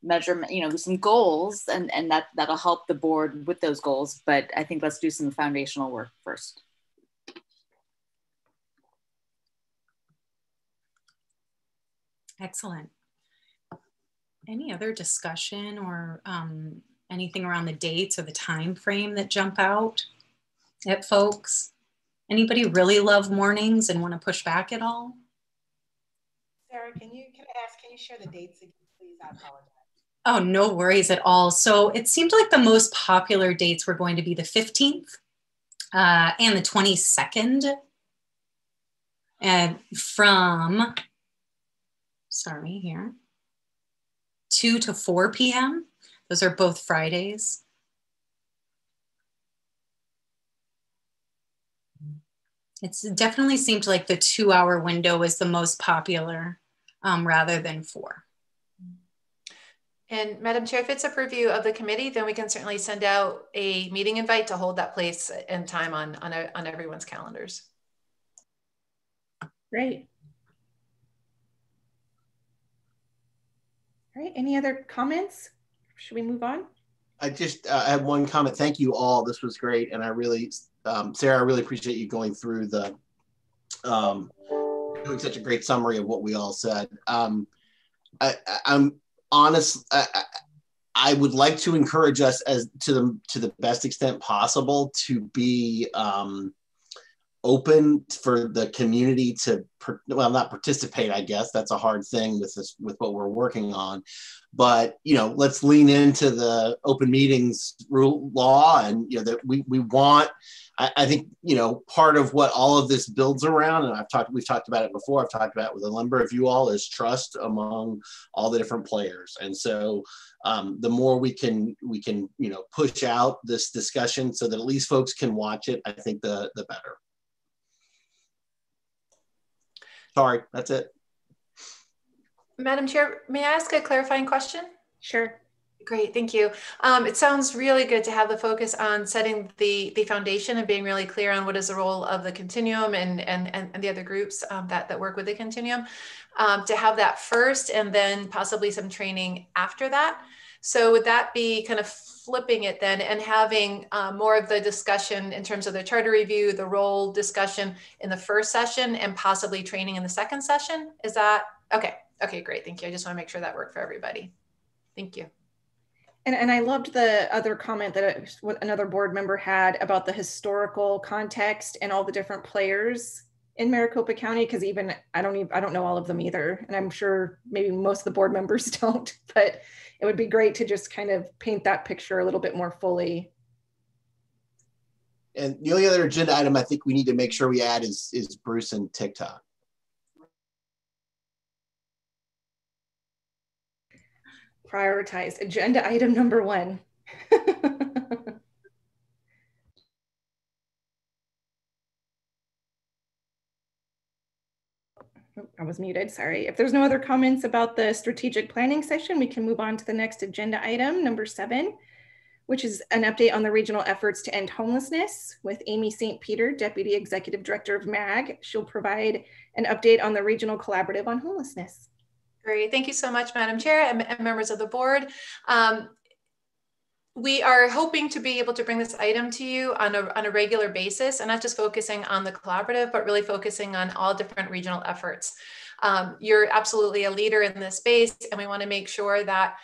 measurement, you know, some goals, and that'll help the board with those goals. But I think let's do some foundational work first. Excellent. Any other discussion or anything around the dates or the time frame that jump out at folks? Anybody really love mornings and want to push back at all? Sarah, can you share the dates again, please? I apologize. Oh, no worries at all. So it seemed like the most popular dates were going to be the 15th and the 22nd. And from, sorry, here, 2 to 4 p.m. Those are both Fridays. It definitely seemed like the 2-hour window was the most popular rather than 4. And Madam Chair, if it's a purview of the committee, then we can certainly send out a meeting invite to hold that place and time on everyone's calendars. Great. All right, any other comments? Should we move on? I just had one comment. Thank you all. This was great. And I really, Sarah, I really appreciate you going through the, doing such a great summary of what we all said. I'm honest, I would like to encourage us as to the best extent possible to be open for the community to, well, not participate, I guess that's a hard thing with this, with what we're working on, but, you know, let's lean into the open meetings rule law, and, you know, that we want, I think, you know, part of what all of this builds around, and we've talked about it before, I've talked about it with a number of you all, is trust among all the different players. And so the more we can, you know, push out this discussion so that at least folks can watch it, I think the better. Sorry, that's it. Madam Chair, may I ask a clarifying question? Sure. Great, thank you. It sounds really good to have the focus on setting the foundation and being really clear on what is the role of the continuum and the other groups that work with the continuum, to have that first and then possibly some training after that. So would that be kind of flipping it then and having more of the discussion in terms of the charter review, the role discussion in the first session and possibly training in the second session? Is that okay? Okay, great, thank you. I just wanna make sure that worked for everybody. Thank you. And I loved the other comment that another board member had about the historical context and all the different players in Maricopa County, because I don't know all of them either. And I'm sure maybe most of the board members don't, but it would be great to just kind of paint that picture a little bit more fully. And the only other agenda item I think we need to make sure we add is Bruce and TikTok. Prioritized agenda item number 1. I was muted, sorry. If there's no other comments about the strategic planning session, we can move on to the next agenda item, number 7, which is an update on the regional efforts to end homelessness with Amy St. Peter, Deputy Executive Director of MAG. She'll provide an update on the regional collaborative on homelessness. Great, thank you so much, Madam Chair and members of the board. we are hoping to be able to bring this item to you on a regular basis, and not just focusing on the collaborative, but really focusing on all different regional efforts. You're absolutely a leader in this space, and we want to make sure that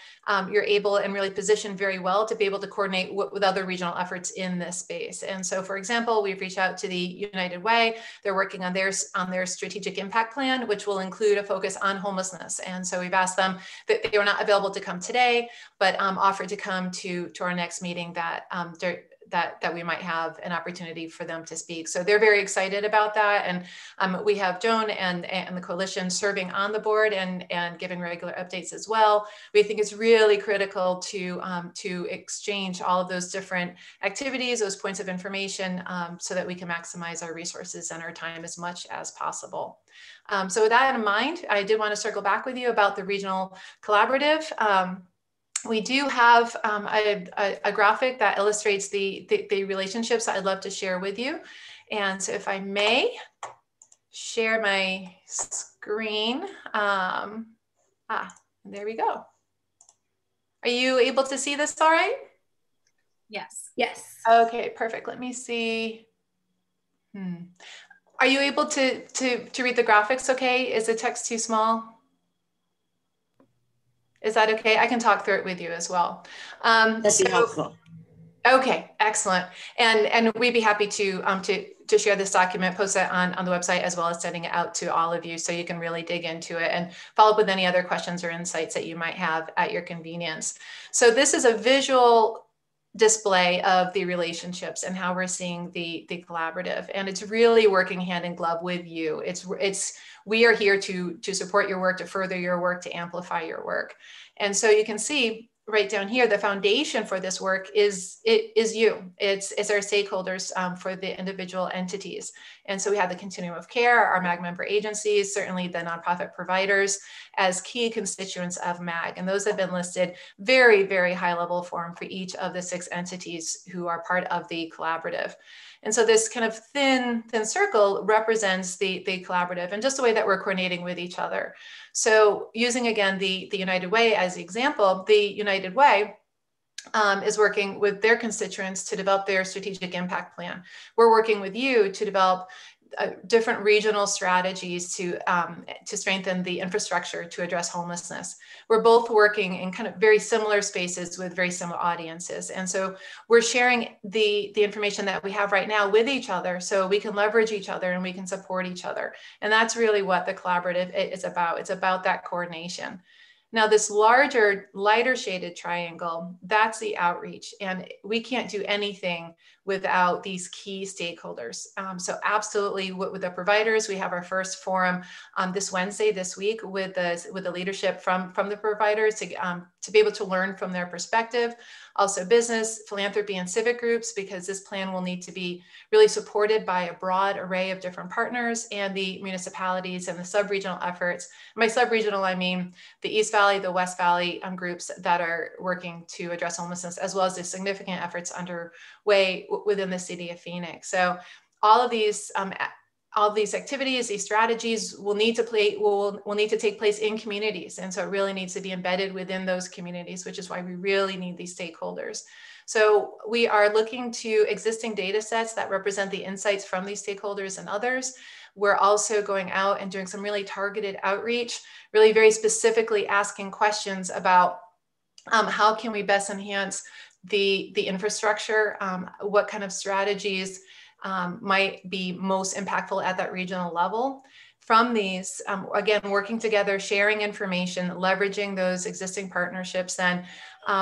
you're able and really positioned very well to be able to coordinate with other regional efforts in this space. And so, for example, we've reached out to the United Way. They're working on their strategic impact plan, which will include a focus on homelessness. And so we've asked them that they were not available to come today, but offered to come to our next meeting that that we might have an opportunity for them to speak. So they're very excited about that. And we have Joan and the coalition serving on the board and giving regular updates as well. We think it's really critical to exchange all of those different activities, those points of information, so that we can maximize our resources and our time as much as possible. So with that in mind, I did want to circle back with you about the regional collaborative. We do have a graphic that illustrates the relationships that I'd love to share with you. And so if I may share my screen. There we go. Are you able to see this all right? Yes. Yes. Okay, perfect. Let me see. Are you able to read the graphics okay? Is the text too small? Is that okay? I can talk through it with you as well. That'd be helpful. Okay, excellent. And we'd be happy to share this document, post it on the website, as well as sending it out to all of you so you can really dig into it and follow up with any other questions or insights that you might have at your convenience. So this is a visual display of the relationships and how we're seeing the collaborative, and it's really working hand in glove with you. We are here to support your work, to further your work, to amplify your work. And so you can see right down here, the foundation for this work is you. It's our stakeholders for the individual entities. And so we have the continuum of care, our MAG member agencies, certainly the nonprofit providers as key constituents of MAG. And those have been listed very, very high level form for each of the 6 entities who are part of the collaborative. And so this kind of thin circle represents the collaborative and just the way that we're coordinating with each other. So using again, the United Way as the example, the United Way is working with their constituents to develop their strategic impact plan. We're working with you to develop different regional strategies to strengthen the infrastructure to address homelessness. We're both working in kind of very similar spaces with very similar audiences. And so we're sharing the information that we have right now with each other so we can leverage each other and we can support each other. And that's really what the collaborative is about. It's about that coordination. Now this larger, lighter shaded triangle, that's the outreach, and we can't do anything without these key stakeholders. So absolutely with the providers, we have our first forum this Wednesday, this week, with the leadership from the providers to be able to learn from their perspective. Also business, philanthropy, and civic groups, because this plan will need to be really supported by a broad array of different partners, and the municipalities and the sub-regional efforts. By sub-regional, I mean the East Valley, the West Valley groups that are working to address homelessness, as well as the significant efforts underway within the city of Phoenix. So all of these activities, these strategies will need to take place in communities. And so it really needs to be embedded within those communities, which is why we really need these stakeholders. So we are looking to existing data sets that represent the insights from these stakeholders and others. We're also going out and doing some really targeted outreach, really very specifically asking questions about how can we best enhance the infrastructure, what kind of strategies might be most impactful at that regional level. From these, again, working together, sharing information, leveraging those existing partnerships, and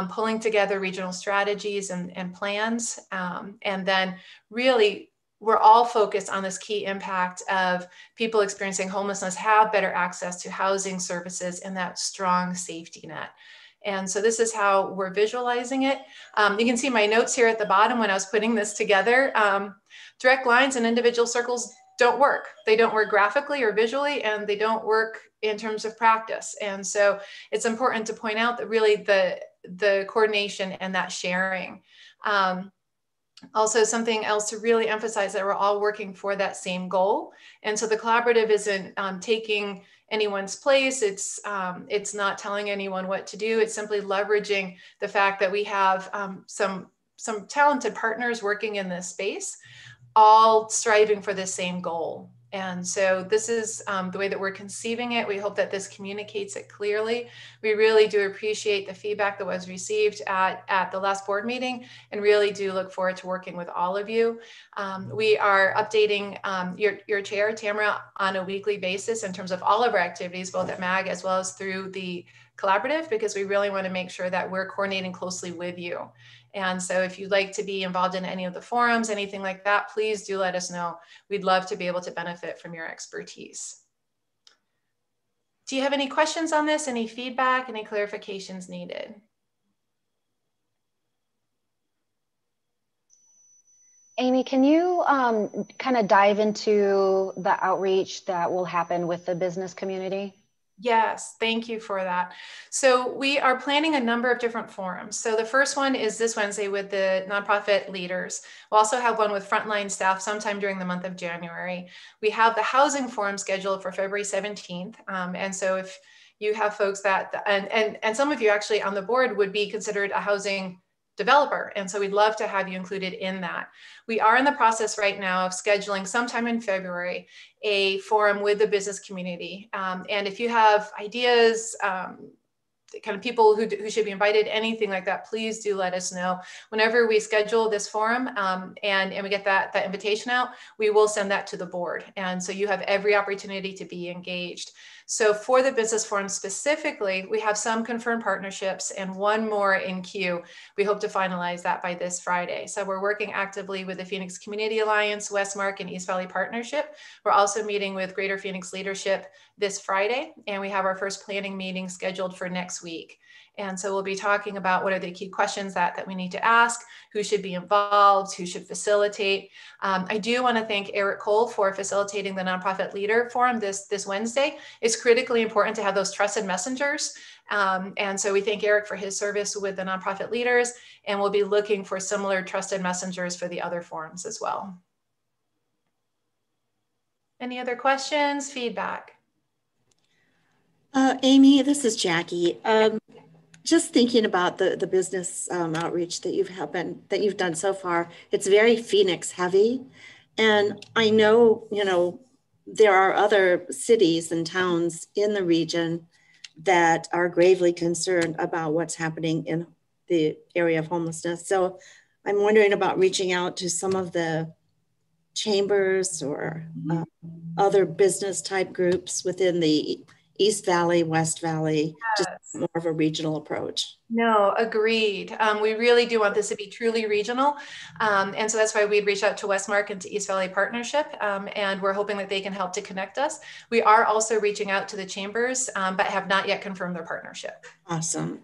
pulling together regional strategies and plans. And then really, we're all focused on this key impact of people experiencing homelessness have better access to housing services and that strong safety net. And so this is how we're visualizing it. You can see my notes here at the bottom when I was putting this together. Direct lines and individual circles don't work. They don't work graphically or visually, and they don't work in terms of practice. And so it's important to point out that really the coordination and that sharing. Also something else to really emphasize that we're all working for that same goal. And so the collaborative isn't taking anyone's place. It's not telling anyone what to do. It's simply leveraging the fact that we have some talented partners working in this space, all striving for the same goal. And so this is the way that we're conceiving it. We hope that this communicates it clearly. We really do appreciate the feedback that was received at the last board meeting, and really do look forward to working with all of you. We are updating your chair, Tamara, on a weekly basis in terms of all of our activities, both at MAG as well as through the collaborative, because we really want to make sure that we're coordinating closely with you. And so if you'd like to be involved in any of the forums, anything like that, please do let us know. We'd love to be able to benefit from your expertise. Do you have any questions on this? Any feedback? Any clarifications needed? Amy, can you kind of dive into the outreach that will happen with the business community? Yes, thank you for that. So we are planning a number of different forums. So the first one is this Wednesday with the nonprofit leaders. We'll also have one with frontline staff sometime during the month of January. We have the housing forum scheduled for February 17th. And so if you have folks that, and some of you actually on the board would be considered a housing developer. And so we'd love to have you included in that. We are in the process right now of scheduling sometime in February, a forum with the business community. And if you have ideas, kind of people who should be invited, anything like that, please do let us know. Whenever we schedule this forum and we get that invitation out, we will send that to the board. And so you have every opportunity to be engaged. So for the business forum specifically, we have some confirmed partnerships and one more in queue. We hope to finalize that by this Friday. So we're working actively with the Phoenix Community Alliance, Westmark, and East Valley Partnership. We're also meeting with Greater Phoenix leadership this Friday, and we have our first planning meeting scheduled for next week. And so we'll be talking about what are the key questions that we need to ask, who should be involved, who should facilitate. I do want to thank Eric Cole for facilitating the Nonprofit Leader Forum this Wednesday. It's critically important to have those trusted messengers. And so we thank Eric for his service with the nonprofit leaders, and we'll be looking for similar trusted messengers for the other forums as well. Any other questions, feedback? Amy, this is Jackie. Just thinking about the business outreach that you've done so far, it's very Phoenix heavy, and I know there are other cities and towns in the region that are gravely concerned about what's happening in the area of homelessness. So I'm wondering about reaching out to some of the chambers or other business type groups within the East Valley, West Valley, just more of a regional approach. No, agreed. We really do want this to be truly regional. And so that's why we'd reach out to Westmark and to East Valley Partnership. And we're hoping that they can help to connect us. We are also reaching out to the chambers, but have not yet confirmed their partnership. Awesome.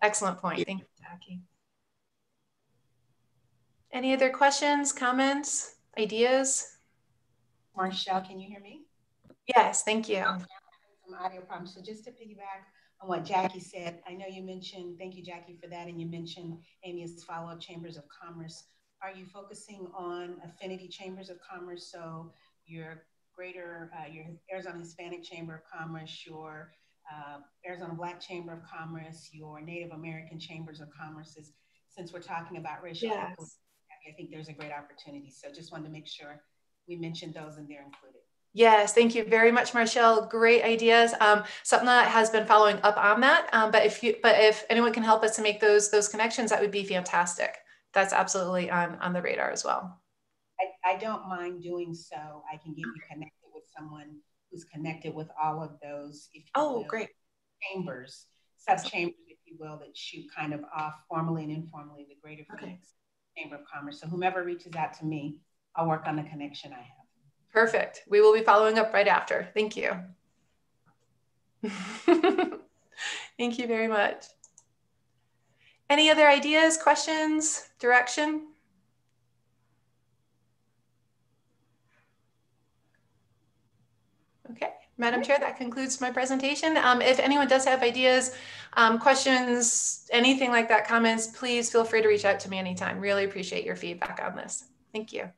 Excellent point. Thank you, Jackie. Any other questions, comments, ideas? Marcelle, can you hear me? Yes, thank you. Audio problems. So just to piggyback on what Jackie said, I know you mentioned, thank you, Jackie, for that. And you mentioned Amy's follow-up chambers of commerce. Are you focusing on affinity chambers of commerce? So your greater, your Arizona Hispanic Chamber of Commerce, your Arizona Black Chamber of Commerce, your Native American Chambers of Commerce, since we're talking about racial equity, I think there's a great opportunity. So just wanted to make sure we mentioned those and they're included. Yes, thank you very much, Marcelle. Great ideas. Sapna has been following up on that. But if anyone can help us to make those connections, that would be fantastic. That's absolutely on the radar as well. I don't mind doing so. I can get you connected with someone who's connected with all of those, if you will, great. Chambers, sub-chambers, if you will, that shoot kind of off formally and informally the Greater Phoenix Chamber of Commerce. So whomever reaches out to me, I'll work on the connection I have. Perfect. We will be following up right after. Thank you. Thank you very much. Any other ideas, questions, direction? Okay, Madam Chair, that concludes my presentation. If anyone does have ideas, questions, anything like that, comments, please feel free to reach out to me anytime. Really appreciate your feedback on this. Thank you.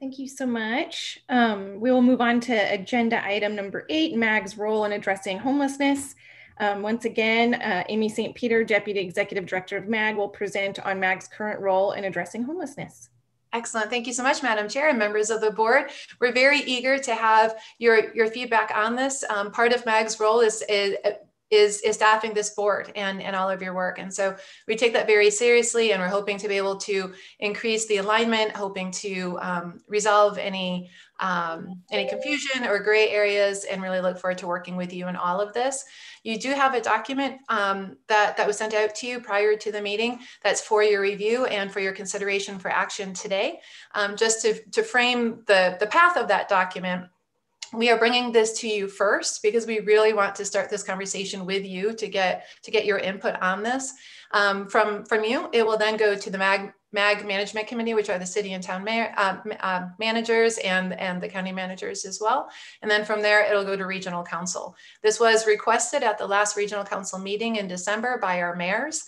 Thank you so much. We will move on to agenda item number 8, MAG's role in addressing homelessness. Once again, Amy St. Peter, Deputy Executive Director of MAG, will present on MAG's current role in addressing homelessness. Excellent. Thank you so much, Madam Chair and members of the board. We're very eager to have your feedback on this. Part of MAG's role is staffing this board and all of your work. And so we take that very seriously, and we're hoping to be able to increase the alignment, hoping to resolve any confusion or gray areas, and really look forward to working with you in all of this. You do have a document that was sent out to you prior to the meeting that's for your review and for your consideration for action today. Just to frame the path of that document, we are bringing this to you first because we really want to start this conversation with you to get your input on this. From you, it will then go to the MAG Management Committee, which are the city and town managers and the county managers as well. And then from there, it'll go to Regional Council. This was requested at the last Regional Council meeting in December by our mayors.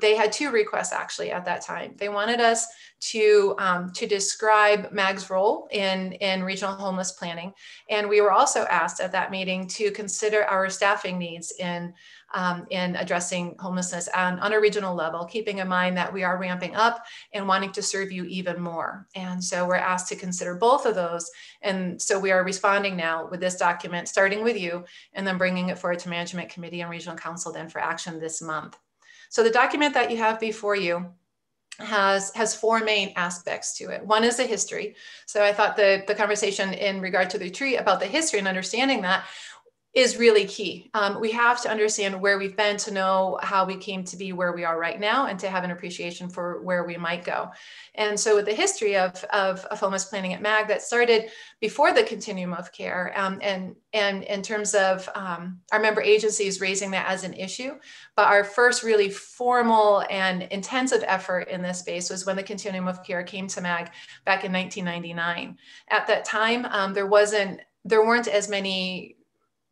They had 2 requests actually at that time. They wanted us to describe MAG's role in regional homeless planning. And we were also asked at that meeting to consider our staffing needs in addressing homelessness on a regional level, keeping in mind that we are ramping up and wanting to serve you even more. And so we're asked to consider both of those. And so we are responding now with this document, starting with you, and then bringing it forward to Management Committee and Regional Council then for action this month. So the document that you have before you has 4 main aspects to it. One is the history. So I thought the conversation in regard to the retreat about the history and understanding that is really key. We have to understand where we've been to know how we came to be where we are right now, and to have an appreciation for where we might go. And so with the history of homeless planning at MAG that started before the continuum of care, and in terms of our member agencies raising that as an issue, but our first really formal and intensive effort in this space was when the continuum of care came to MAG back in 1999. At that time, there weren't as many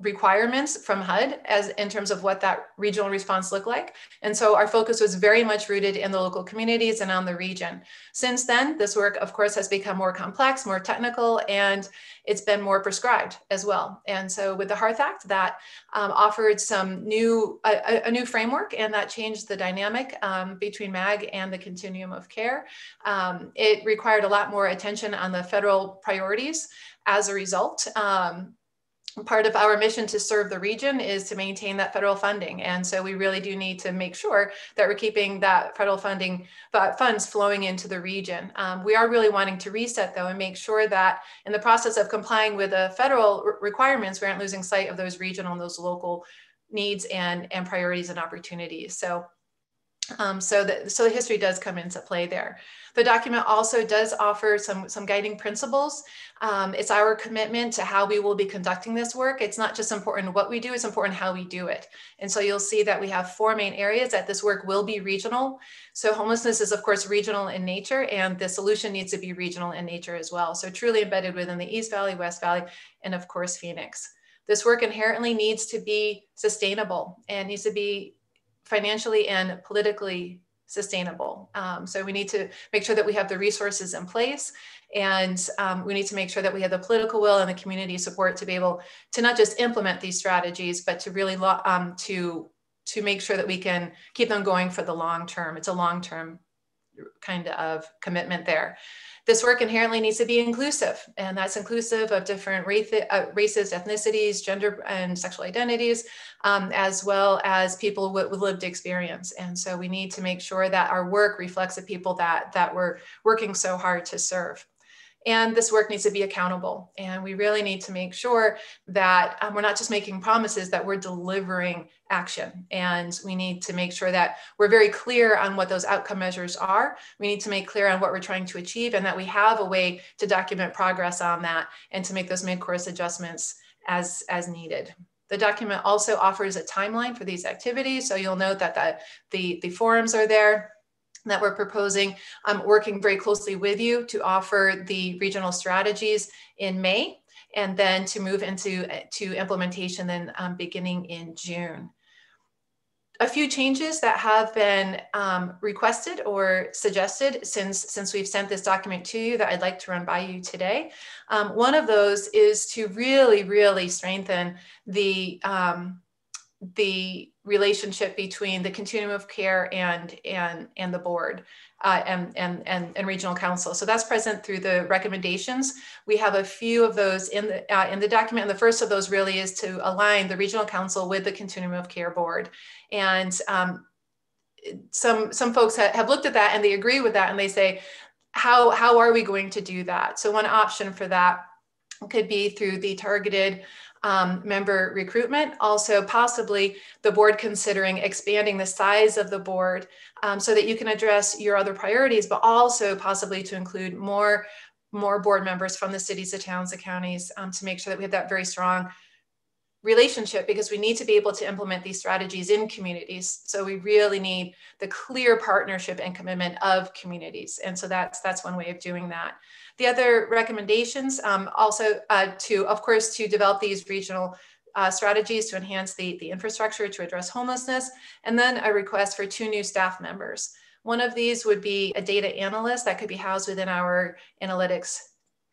requirements from HUD as in terms of what that regional response looked like. And so our focus was very much rooted in the local communities and on the region. Since then, this work, of course, has become more complex, more technical, and it's been more prescribed as well. And so with the Hearth Act, that offered a new framework, and that changed the dynamic between MAG and the continuum of care. It required a lot more attention on the federal priorities as a result. Part of our mission to serve the region is to maintain that federal funding. And so we really do need to make sure that we're keeping that federal funding, funds flowing into the region. We are really wanting to reset though, and make sure that in the process of complying with the federal requirements, we aren't losing sight of those regional and those local needs and priorities and opportunities. So the history does come into play there. The document also does offer some guiding principles. It's our commitment to how we will be conducting this work. It's not just important what we do, it's important how we do it. And so you'll see that we have 4 main areas that this work will be regional. So homelessness is of course regional in nature, and the solution needs to be regional in nature as well. So truly embedded within the East Valley, West Valley, and of course Phoenix. This work inherently needs to be sustainable and needs to be financially and politically sustainable. So we need to make sure that we have the resources in place, and we need to make sure that we have the political will and the community support to be able to not just implement these strategies, but to really to make sure that we can keep them going for the long term. It's a long term kind of commitment there. This work inherently needs to be inclusive, and that's inclusive of different races, ethnicities, gender and sexual identities, as well as people with lived experience. And so we need to make sure that our work reflects the people that we're working so hard to serve. And this work needs to be accountable. And we really need to make sure that we're not just making promises, that we're delivering action. And we need to make sure that we're very clear on what those outcome measures are. We need to make clear on what we're trying to achieve, and that we have a way to document progress on that and to make those mid-course adjustments as needed. The document also offers a timeline for these activities. So you'll note that the forums are there that we're proposing. I'm working very closely with you to offer the regional strategies in May, and then to move into implementation then beginning in June. A few changes that have been requested or suggested since we've sent this document to you that I'd like to run by you today. One of those is to really, really strengthen the relationship between the continuum of care and the board and regional council. So that's present through the recommendations. We have a few of those in the document. And the first of those really is to align the regional council with the continuum of care board. And some folks have looked at that and they agree with that and they say, how are we going to do that? So one option for that could be through the targeted member recruitment, also possibly the board considering expanding the size of the board so that you can address your other priorities, but also possibly to include more board members from the cities, the towns, the counties to make sure that we have that very strong relationship, because we need to be able to implement these strategies in communities. So we really need the clear partnership and commitment of communities. And so that's one way of doing that. The other recommendations also to develop these regional strategies to enhance the infrastructure to address homelessness, and then a request for 2 new staff members. One of these would be a data analyst that could be housed within our analytics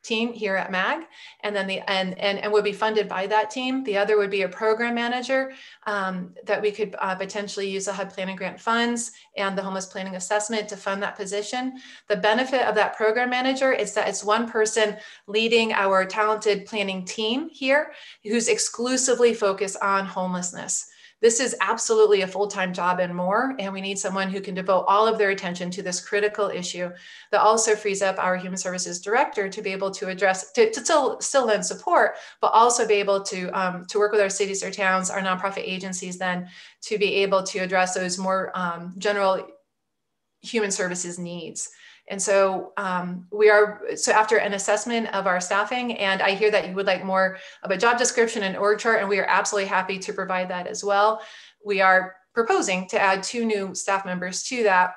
team here at MAG, and then and would be funded by that team. The other would be a program manager that we could potentially use the HUD planning grant funds and the homeless planning assessment to fund that position. The benefit of that program manager is that it's one person leading our talented planning team here who's exclusively focused on homelessness. This is absolutely a full-time job and more, and we need someone who can devote all of their attention to this critical issue. That also frees up our human services director to be able to address, to still lend support, but also be able to work with our cities or towns, our nonprofit agencies then, to be able to address those more general human services needs. And so so after an assessment of our staffing, and I hear that you would like more of a job description and org chart, and we are absolutely happy to provide that as well. We are proposing to add 2 new staff members to that.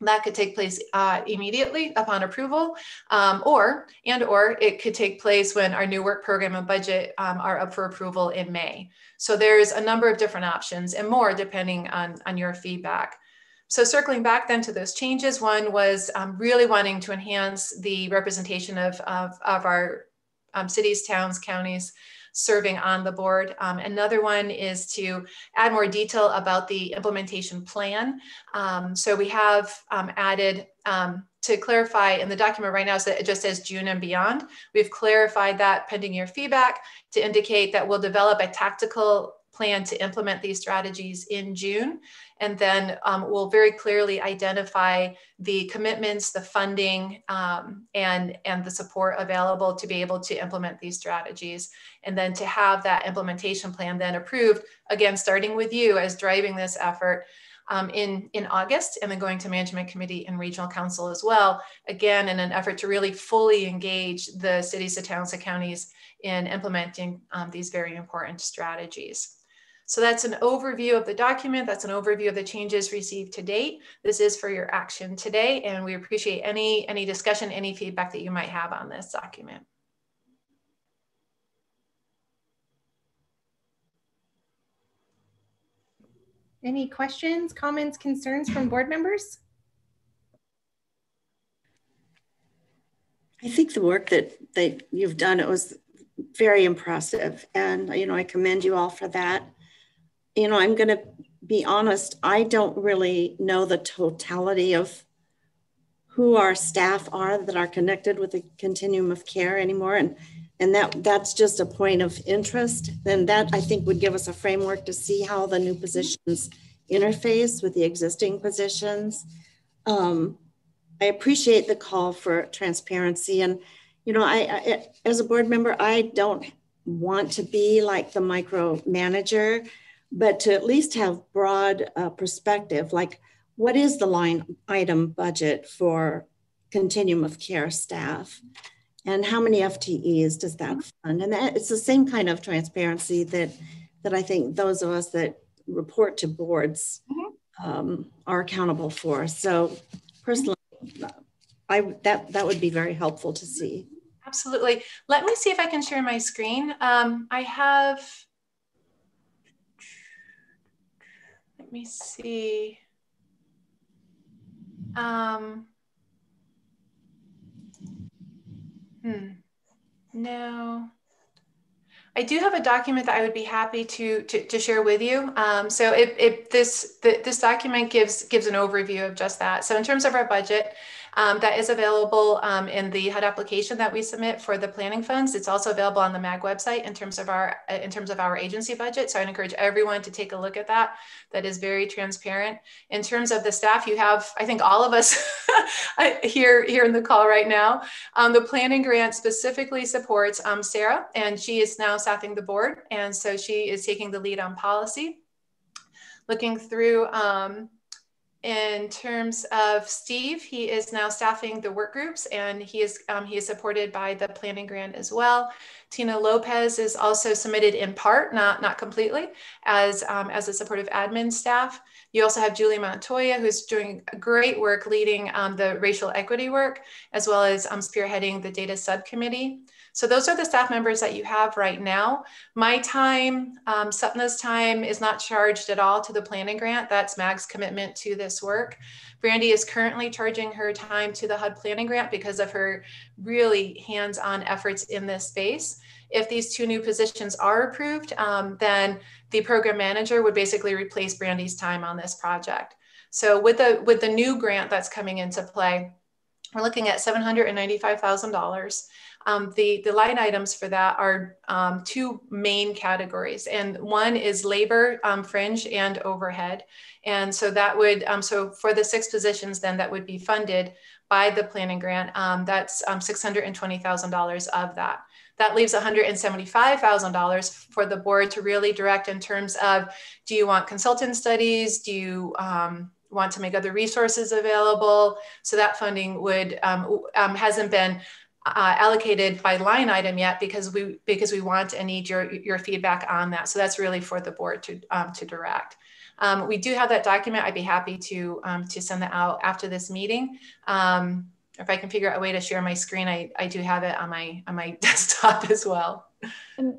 That could take place immediately upon approval, or it could take place when our new work program and budget are up for approval in May. So there's a number of different options and more depending on your feedback. So circling back then to those changes, one was really wanting to enhance the representation of our cities, towns, counties serving on the board. Another one is to add more detail about the implementation plan. So we have added to clarify in the document right now, so it just says June and beyond. We've clarified that pending your feedback to indicate that we'll develop a tactical plan to implement these strategies in June. And then we'll very clearly identify the commitments, the funding, and the support available to be able to implement these strategies. And then to have that implementation plan then approved, again, starting with you as driving this effort in August, and then going to Management Committee and Regional Council as well, again, in an effort to really fully engage the cities, the towns, the counties in implementing these very important strategies. So that's an overview of the document. That's an overview of the changes received to date. This is for your action today, and we appreciate any discussion, any feedback that you might have on this document. Any questions, comments, concerns from board members? I think the work that you've done, it was very impressive, and I commend you all for that. I'm going to be honest, I don't really know the totality of who our staff are that are connected with the continuum of care anymore. And that's just a point of interest. And that, I think, would give us a framework to see how the new positions interface with the existing positions. I appreciate the call for transparency. And, I as a board member, I don't want to be like the micromanager, but to at least have broad perspective, like what is the line item budget for continuum of care staff and how many FTEs does that fund? And it's the same kind of transparency that I think those of us that report to boards are accountable for. So personally, that would be very helpful to see. Absolutely. Let me see if I can share my screen. I have Let me see. No. I do have a document that I would be happy to share with you. So this document gives an overview of just that. So in terms of our budget, that is available in the HUD application that we submit for the planning funds. It's also available on the MAG website in terms of our agency budget. So I'd encourage everyone to take a look at that. That is very transparent. In terms of the staff, you have, I think, all of us here in the call right now. The planning grant specifically supports Sarah, and she is now staffing the board, and so she is taking the lead on policy. Looking through in terms of Steve, he is now staffing the work groups, and he is supported by the planning grant as well. Tina Lopez is also submitted in part, not completely, as a supportive admin staff. You also have Julie Montoya, who's doing great work leading the racial equity work, as well as spearheading the data subcommittee. So those are the staff members that you have right now. My time, Sapna's time, is not charged at all to the planning grant. That's MAG's commitment to this work. Brandy is currently charging her time to the HUD planning grant because of her really hands-on efforts in this space. If these two new positions are approved, then the program manager would basically replace Brandy's time on this project. So with the new grant that's coming into play, we're looking at $795,000. The line items for that are two main categories, and one is labor, fringe, and overhead. And so that would, so for the 6 positions then that would be funded by the planning grant, that's $620,000 of that. That leaves $175,000 for the board to really direct in terms of, do you want consultant studies? Do you want to make other resources available? So that funding would, hasn't been allocated by line item yet, because we want and need your feedback on that. So that's really for the board to direct. We do have that document. I'd be happy to send that out after this meeting. If I can figure out a way to share my screen, I do have it on my desktop as well.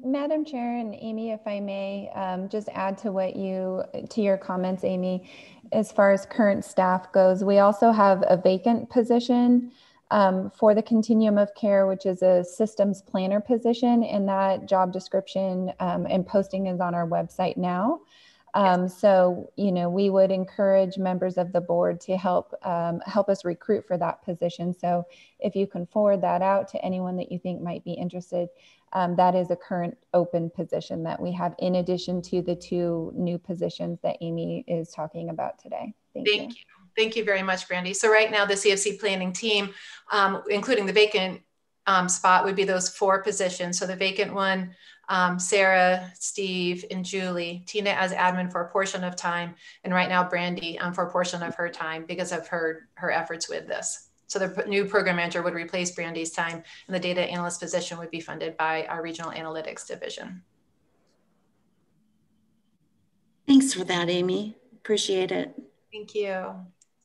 Madam Chair and Amy, if I may, just add to your comments, Amy. As far as current staff goes, we also have a vacant position for the continuum of care, which is a systems planner position, and that job description and posting is on our website now. So, you know, we would encourage members of the board to help us recruit for that position. So if you can forward that out to anyone that you think might be interested, that is a current open position that we have, in addition to the 2 new positions that Amy is talking about today. Thank you. Thank you very much, Brandy. So right now the CFC planning team, including the vacant spot, would be those 4 positions. So the vacant one, Sarah, Steve, and Julie, Tina as admin for a portion of time, and right now Brandy for a portion of her time because of her efforts with this. So the new program manager would replace Brandy's time, and the data analyst position would be funded by our regional analytics division. Thanks for that, Amy. Appreciate it. Thank you.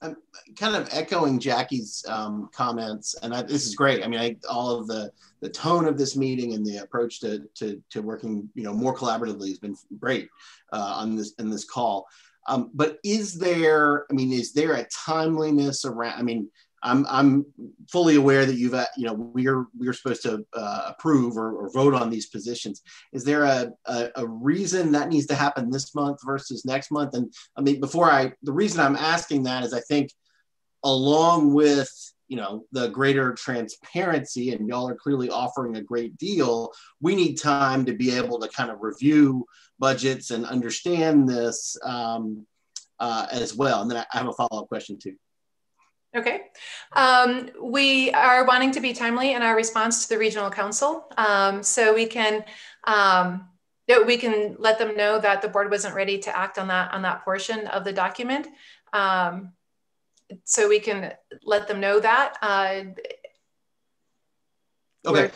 I'm kind of echoing Jackie's comments, and this is great. I mean, all of the tone of this meeting and the approach to working, you know, more collaboratively has been great in this call. But is there a timeliness around? I mean, I'm fully aware that you've, you know, we're supposed to approve or vote on these positions. Is there a reason that needs to happen this month versus next month? And I mean, the reason I'm asking that is I think, along with, you know, the greater transparency, and y'all are clearly offering a great deal, we need time to be able to kind of review budgets and understand this as well. And then I have a follow-up question too. Okay. We are wanting to be timely in our response to the regional council. So we can let them know that the board wasn't ready to act on that portion of the document. So we can let them know that. Okay.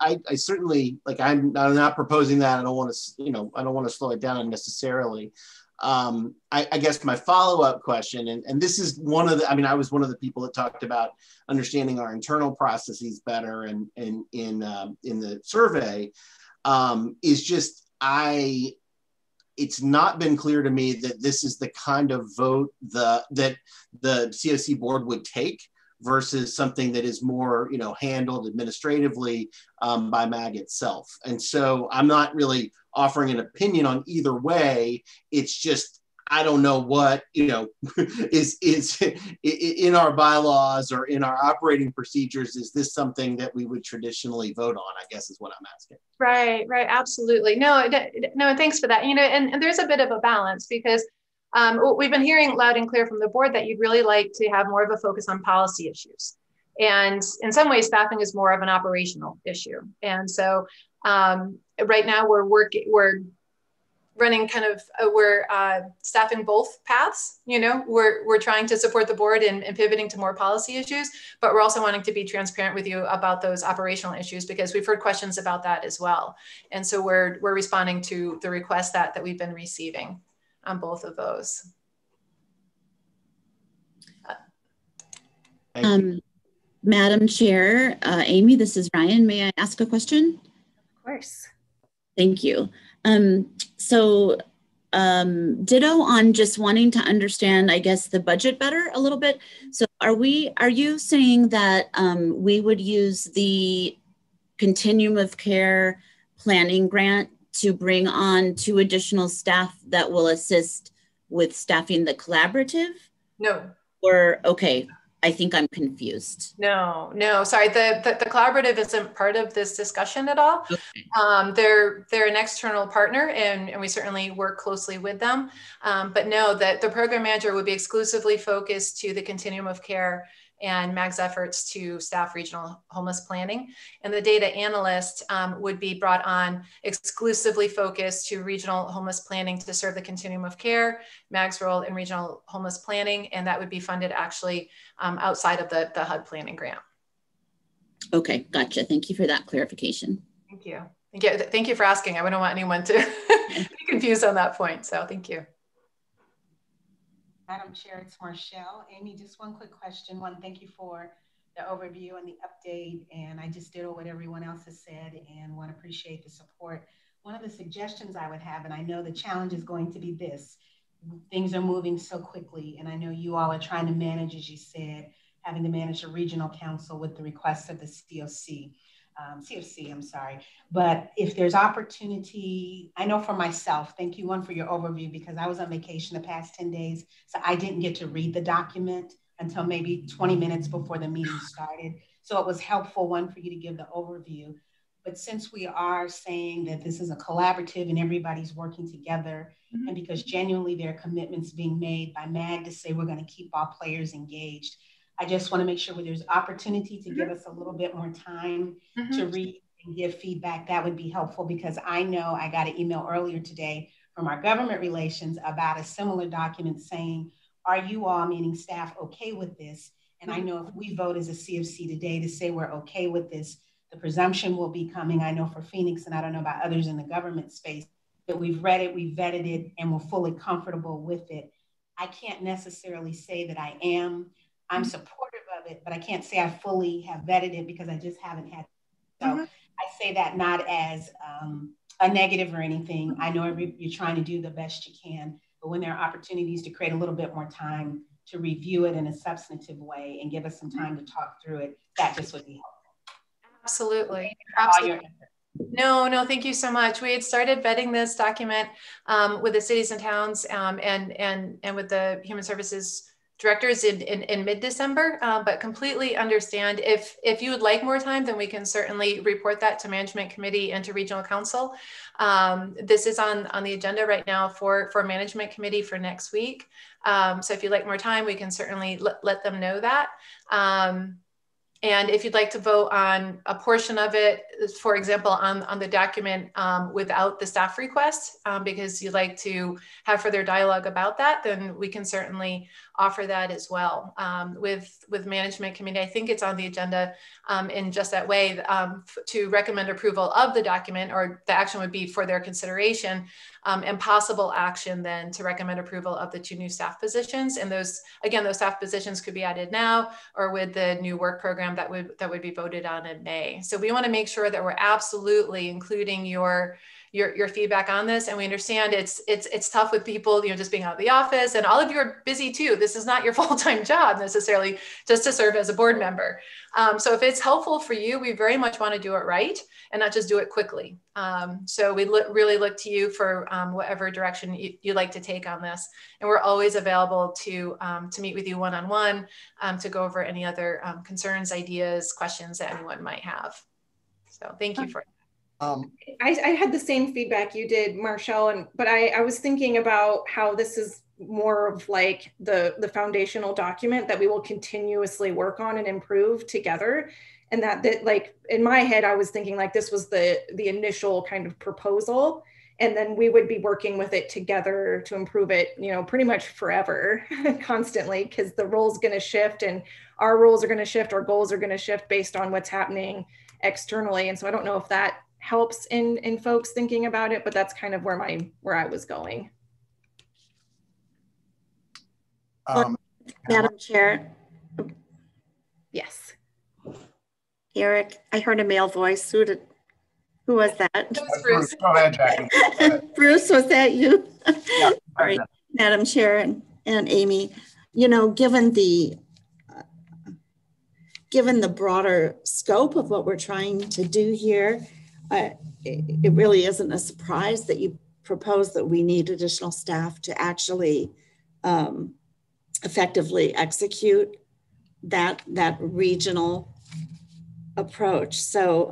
I certainly, like, I'm not proposing that. I don't want to, you know, I don't want to slow it down unnecessarily. I guess my follow-up question, and this is one of the, I mean, I was one of the people that talked about understanding our internal processes better and in the survey, is just, I it's not been clear to me that this is the kind of vote that the COC board would take versus something that is more, you know, handled administratively by MAG itself. And so I'm not really offering an opinion on either way. It's just, I don't know what, you know, is in our bylaws or in our operating procedures, is this something that we would traditionally vote on, I guess is what I'm asking. Right, absolutely. No, thanks for that. You know, and there's a bit of a balance because we've been hearing loud and clear from the board that you'd really like to have more of a focus on policy issues. And in some ways, staffing is more of an operational issue. And so right now we're staffing both paths. You know, we're trying to support the board and pivoting to more policy issues, but we're also wanting to be transparent with you about those operational issues because we've heard questions about that as well. And so we're responding to the request that we've been receiving on both of those. Madam Chair, Amy, this is Ryan. May I ask a question? Of course. Thank you. Ditto on just wanting to understand, I guess, the budget better a little bit. So are you saying that we would use the Continuum of Care Planning Grant to bring on 2 additional staff that will assist with staffing the collaborative? No. Or, okay, I think I'm confused. No, sorry. The collaborative isn't part of this discussion at all. Okay. They're an external partner and we certainly work closely with them. But no, that the program manager would be exclusively focused to the Continuum of Care and MAG's efforts to staff regional homeless planning. And the data analyst would be brought on exclusively focused to regional homeless planning to serve the Continuum of Care, MAG's role in regional homeless planning, and that would be funded actually outside of the HUD planning grant. Okay, gotcha. Thank you for that clarification. Thank you. Thank you for asking. I wouldn't want anyone to be confused on that point, so thank you. Madam Chair, it's Marcelle. Amy, just one quick question. One, thank you for the overview and the update. And I just did what everyone else has said and want to appreciate the support. One of the suggestions I would have, and I know the challenge is going to be this, things are moving so quickly. And I know you all are trying to manage, as you said, having to manage a regional council with the request of the COC, I'm sorry. But if there's opportunity, I know for myself, thank you, one, for your overview, because I was on vacation the past 10 days. So I didn't get to read the document until maybe 20 minutes before the meeting started. So it was helpful, one, for you to give the overview. But since we are saying that this is a collaborative and everybody's working together, mm-hmm. and because genuinely there are commitments being made by MAG to say we're going to keep all players engaged, I just want to make sure where there's opportunity to give us a little bit more time to read and give feedback. That would be helpful because I know I got an email earlier today from our government relations about a similar document saying, are you all, meaning staff, okay with this? And I know if we vote as a CFC today to say we're okay with this, the presumption will be coming, I know for Phoenix, and I don't know about others in the government space, that we've read it, we've vetted it, and we're fully comfortable with it. I can't necessarily say that I am. I'm supportive of it, but I can't say I fully have vetted it because I just haven't had it. So I say that not as a negative or anything. I know you're trying to do the best you can, but when there are opportunities to create a little bit more time to review it in a substantive way and give us some time to talk through it, that just would be helpful. Absolutely. No, thank you so much. We had started vetting this document with the cities and towns and with the Human Services Directors in mid-December, but completely understand if you would like more time, then we can certainly report that to Management Committee and to Regional Council. This is on the agenda right now for Management Committee for next week. So if you'd like more time, we can certainly let them know that. And if you'd like to vote on a portion of it, for example, on the document without the staff request, because you'd like to have further dialogue about that, then we can certainly offer that as well. With Management Committee, I think it's on the agenda in just that way to recommend approval of the document, or the action would be for their consideration, and possible action then to recommend approval of the 2 new staff positions. And those staff positions could be added now or with the new work program that would be voted on in May. So we want to make sure that we're absolutely including your your feedback on this. And we understand it's tough with people, you know, just being out of the office, and all of you are busy too. This is not your full-time job necessarily just to serve as a board member. So if it's helpful for you, we very much want to do it right and not just do it quickly. So we really look to you for whatever direction you'd like to take on this. And we're always available to meet with you one-on-one, to go over any other concerns, ideas, questions that anyone might have. So thank you for that. I had the same feedback you did, Marcelle, but I was thinking about how this is more of like the foundational document that we will continuously work on and improve together. And that like in my head, I was thinking like this was the initial kind of proposal, and then we would be working with it together to improve it, you know, pretty much forever, constantly, because the role's going to shift and our roles are going to shift, our goals are going to shift based on what's happening externally. And so I don't know if that helps in folks thinking about it, but that's kind of where I was going. Madam Chair. Yes. Eric, I heard a male voice. Who was that? It was Bruce. Go ahead, Jackie. Bruce, was that you? Yeah. All right, Madam Chair and Amy, you know, given the broader scope of what we're trying to do here, it really isn't a surprise that you propose that we need additional staff to actually effectively execute that regional approach. So,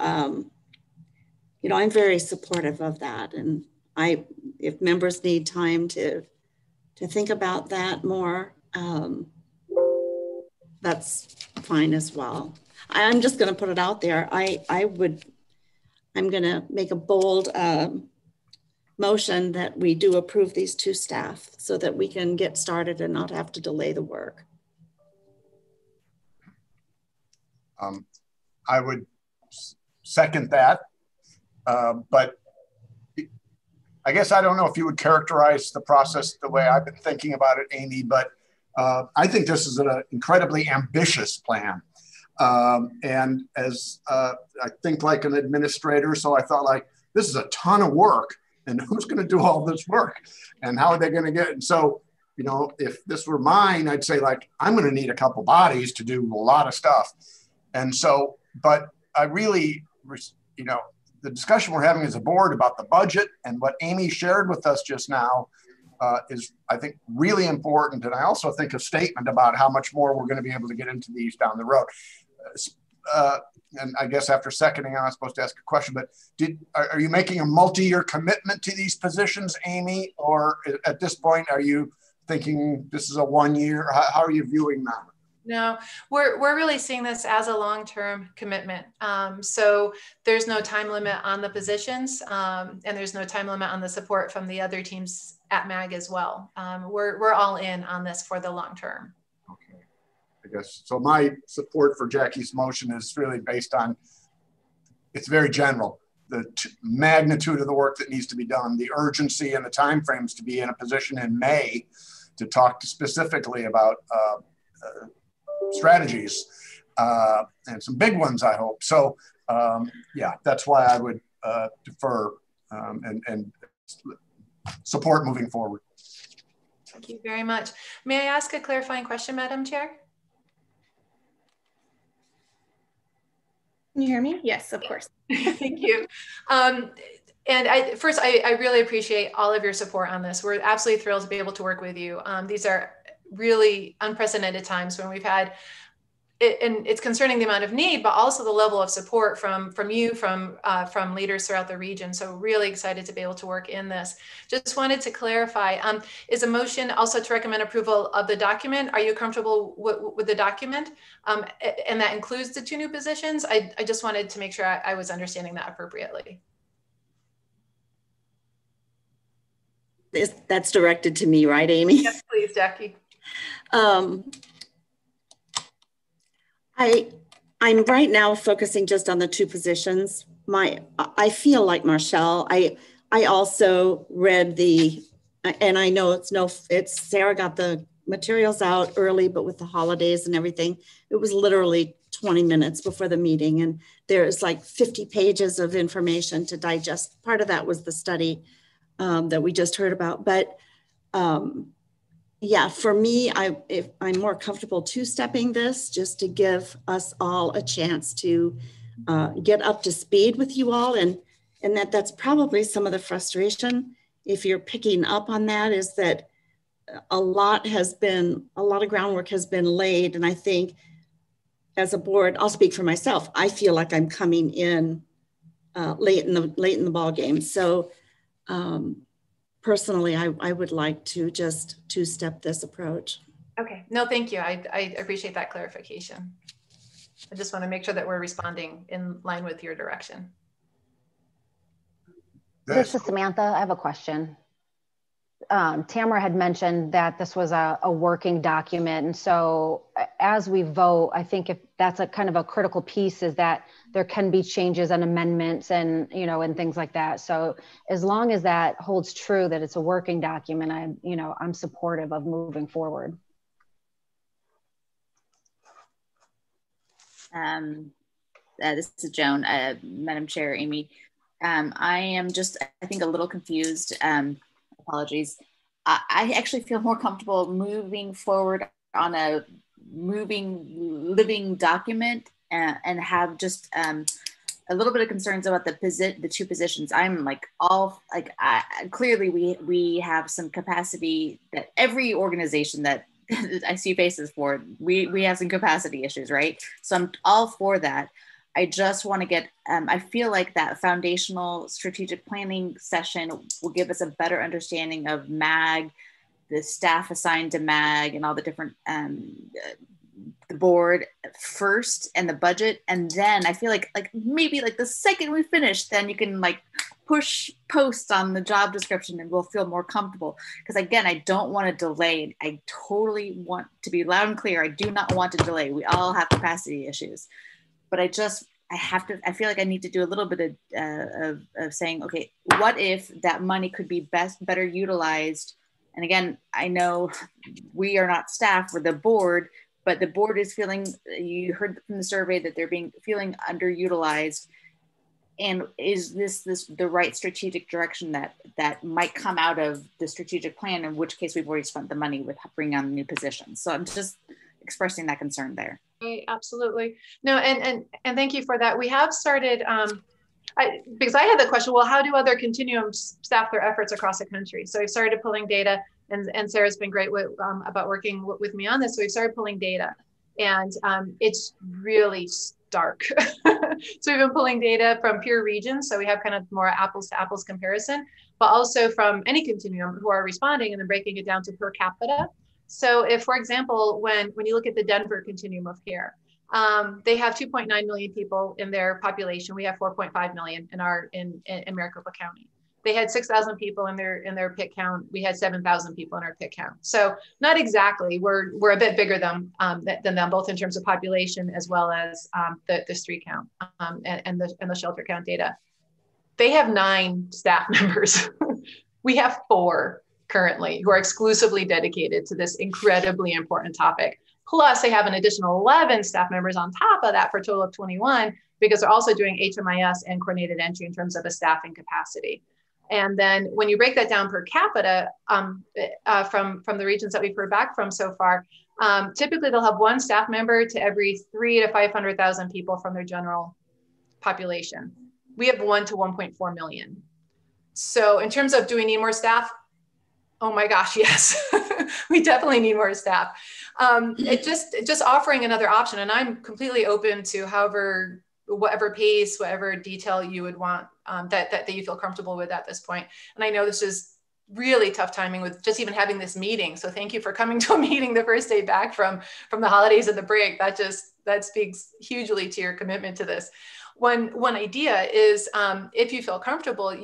you know, I'm very supportive of that. And if members need time to think about that more, that's fine as well. I'm just going to put it out there. I'm going to make a bold motion that we do approve these two staff so that we can get started and not have to delay the work. I would second that, but I guess I don't know if you would characterize the process the way I've been thinking about it, Amy, but I think this is an incredibly ambitious plan. And as I think like an administrator, so I thought like, this is a ton of work, and who's going to do all this work and how are they going to get it? And so, you know, if this were mine, I'd say like, I'm going to need a couple bodies to do a lot of stuff. And so, but I really, you know, the discussion we're having as a board about the budget and what Amy shared with us just now is, I think, really important. And I also think a statement about how much more we're going to be able to get into these down the road. And I guess after seconding, I'm supposed to ask a question, but are you making a multi-year commitment to these positions, Amy? Or at this point, are you thinking this is a 1 year? How are you viewing that? No, we're really seeing this as a long-term commitment. So there's no time limit on the positions, and there's no time limit on the support from the other teams at MAG as well. We're all in on this for the long term. Okay, I guess. So my support for Jackie's motion is really based on, it's very general, the magnitude of the work that needs to be done, the urgency and the timeframes to be in a position in May to talk specifically about strategies and some big ones, I hope. So yeah, that's why I would defer and support moving forward. Thank you very much. May I ask a clarifying question, Madam Chair? Can you hear me? Yes, of course. Thank you. And first, I really appreciate all of your support on this. We're absolutely thrilled to be able to work with you. These are really unprecedented times when we've had it, and it's concerning the amount of need, but also the level of support from you, from leaders throughout the region. So really excited to be able to work in this. Just wanted to clarify, is a motion also to recommend approval of the document? Are you comfortable with the document? And that includes the two new positions? I just wanted to make sure I was understanding that appropriately. That's directed to me, right, Amy? Yes, please, Jackie. I'm right now focusing just on the two positions. I feel like Marcelle. I also read and I know it's Sarah got the materials out early, but with the holidays and everything, it was literally 20 minutes before the meeting, and there's like 50 pages of information to digest. Part of that was the study that we just heard about. But yeah, for me, I'm more comfortable two-stepping this just to give us all a chance to get up to speed with you all. And that's probably some of the frustration, if you're picking up on that, is that a lot of groundwork has been laid. And I think as a board, I'll speak for myself, I feel like I'm coming in late in the ball game. So personally, I would like to just two-step this approach. Okay, no, thank you. I appreciate that clarification. I just want to make sure that we're responding in line with your direction. This is Samantha, I have a question. Tamara had mentioned that this was a working document. And so as we vote, I think if that's a kind of a critical piece, is that there can be changes and amendments and, you know, and things like that. So as long as that holds true, that it's a working document, I'm supportive of moving forward. This is Joan, Madam Chair, Amy. I am just, I think, a little confused. Apologies. I actually feel more comfortable moving forward on a living document and have just a little bit of concerns about the two positions. I'm like clearly we have some capacity that every organization that I see faces for, we have some capacity issues, right? So I'm all for that. I just want to get, I feel like that foundational strategic planning session will give us a better understanding of MAG, the staff assigned to MAG and all the different, the board first and the budget. And then I feel like maybe like the second we finish, then you can like push post on the job description and we'll feel more comfortable. Because again, I don't want to delay. I totally want to be loud and clear. I do not want to delay. We all have capacity issues. But I feel like I need to do a little bit of saying, okay, what if that money could be better utilized? And again, I know we are not staff, we're the board, but the board is feeling, you heard from the survey that they're feeling underutilized. And is this the right strategic direction that might come out of the strategic plan, in which case we've already spent the money with bringing on new positions. So I'm just expressing that concern there. Absolutely. No, and thank you for that. We have started, because I had the question, well, how do other continuums staff their efforts across the country? So we've started pulling data, and Sarah's been great about working with me on this. So we've started pulling data, and it's really stark. So we've been pulling data from peer regions. So we have kind of more apples to apples comparison, but also from any continuum who are responding, and then breaking it down to per capita. So if, for example, when you look at the Denver continuum of care, they have 2.9 million people in their population. We have 4.5 million in Maricopa County. They had 6,000 people in their PIC count. We had 7,000 people in our PIC count. So not exactly. We're a bit bigger than them, both in terms of population as well as the street count and the shelter count data. They have 9 staff members. We have 4. Currently, who are exclusively dedicated to this incredibly important topic. Plus, they have an additional 11 staff members on top of that for a total of 21, because they're also doing HMIS and coordinated entry in terms of a staffing capacity. And then when you break that down per capita from the regions that we've heard back from so far, typically they'll have 1 staff member to every 300,000 to 500,000 people from their general population. We have 1 to 1.4 million. So in terms of, do we need more staff? Oh my gosh, yes, we definitely need more staff. It just offering another option, and I'm completely open to whatever pace, whatever detail you would want that you feel comfortable with at this point. And I know this is really tough timing with just even having this meeting. So thank you for coming to a meeting the first day back from the holidays and the break. That speaks hugely to your commitment to this. One idea is, if you feel comfortable,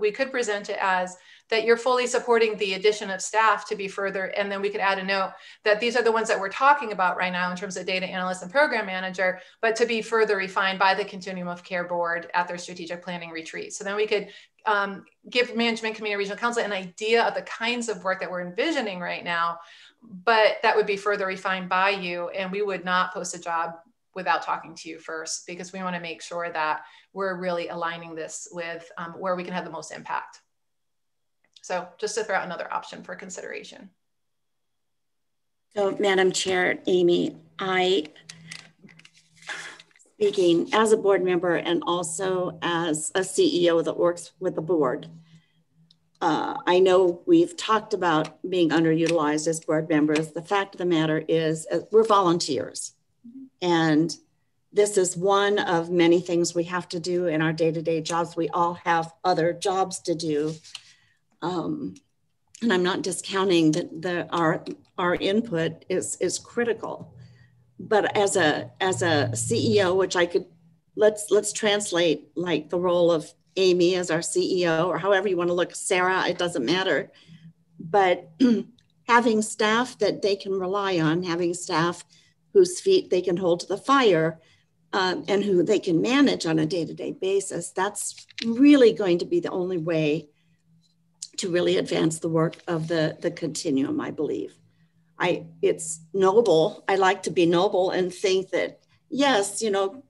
we could present it as that you're fully supporting the addition of staff to be further, and then we could add a note that these are the ones that we're talking about right now in terms of data analyst and program manager, but to be further refined by the Continuum of Care Board at their strategic planning retreat. So then we could give management, community, regional council an idea of the kinds of work that we're envisioning right now, but that would be further refined by you, and we would not post a job without talking to you first, because we want to make sure that we're really aligning this with where we can have the most impact. So just to throw out another option for consideration. So Madam Chair, Amy, speaking as a board member and also as a CEO that works with the board, I know we've talked about being underutilized as board members. The fact of the matter is we're volunteers. And this is one of many things we have to do in our day-to-day jobs. We all have other jobs to do. And I'm not discounting that our input is critical. But as a CEO, which I could, let's translate like the role of Amy as our CEO, or however you want to look, Sarah, it doesn't matter. But having staff that they can rely on, having staff whose feet they can hold to the fire, and who they can manage on a day-to-day basis, that's really going to be the only way to really advance the work of the continuum, I believe. It's noble. I like to be noble and think that, yes, you know,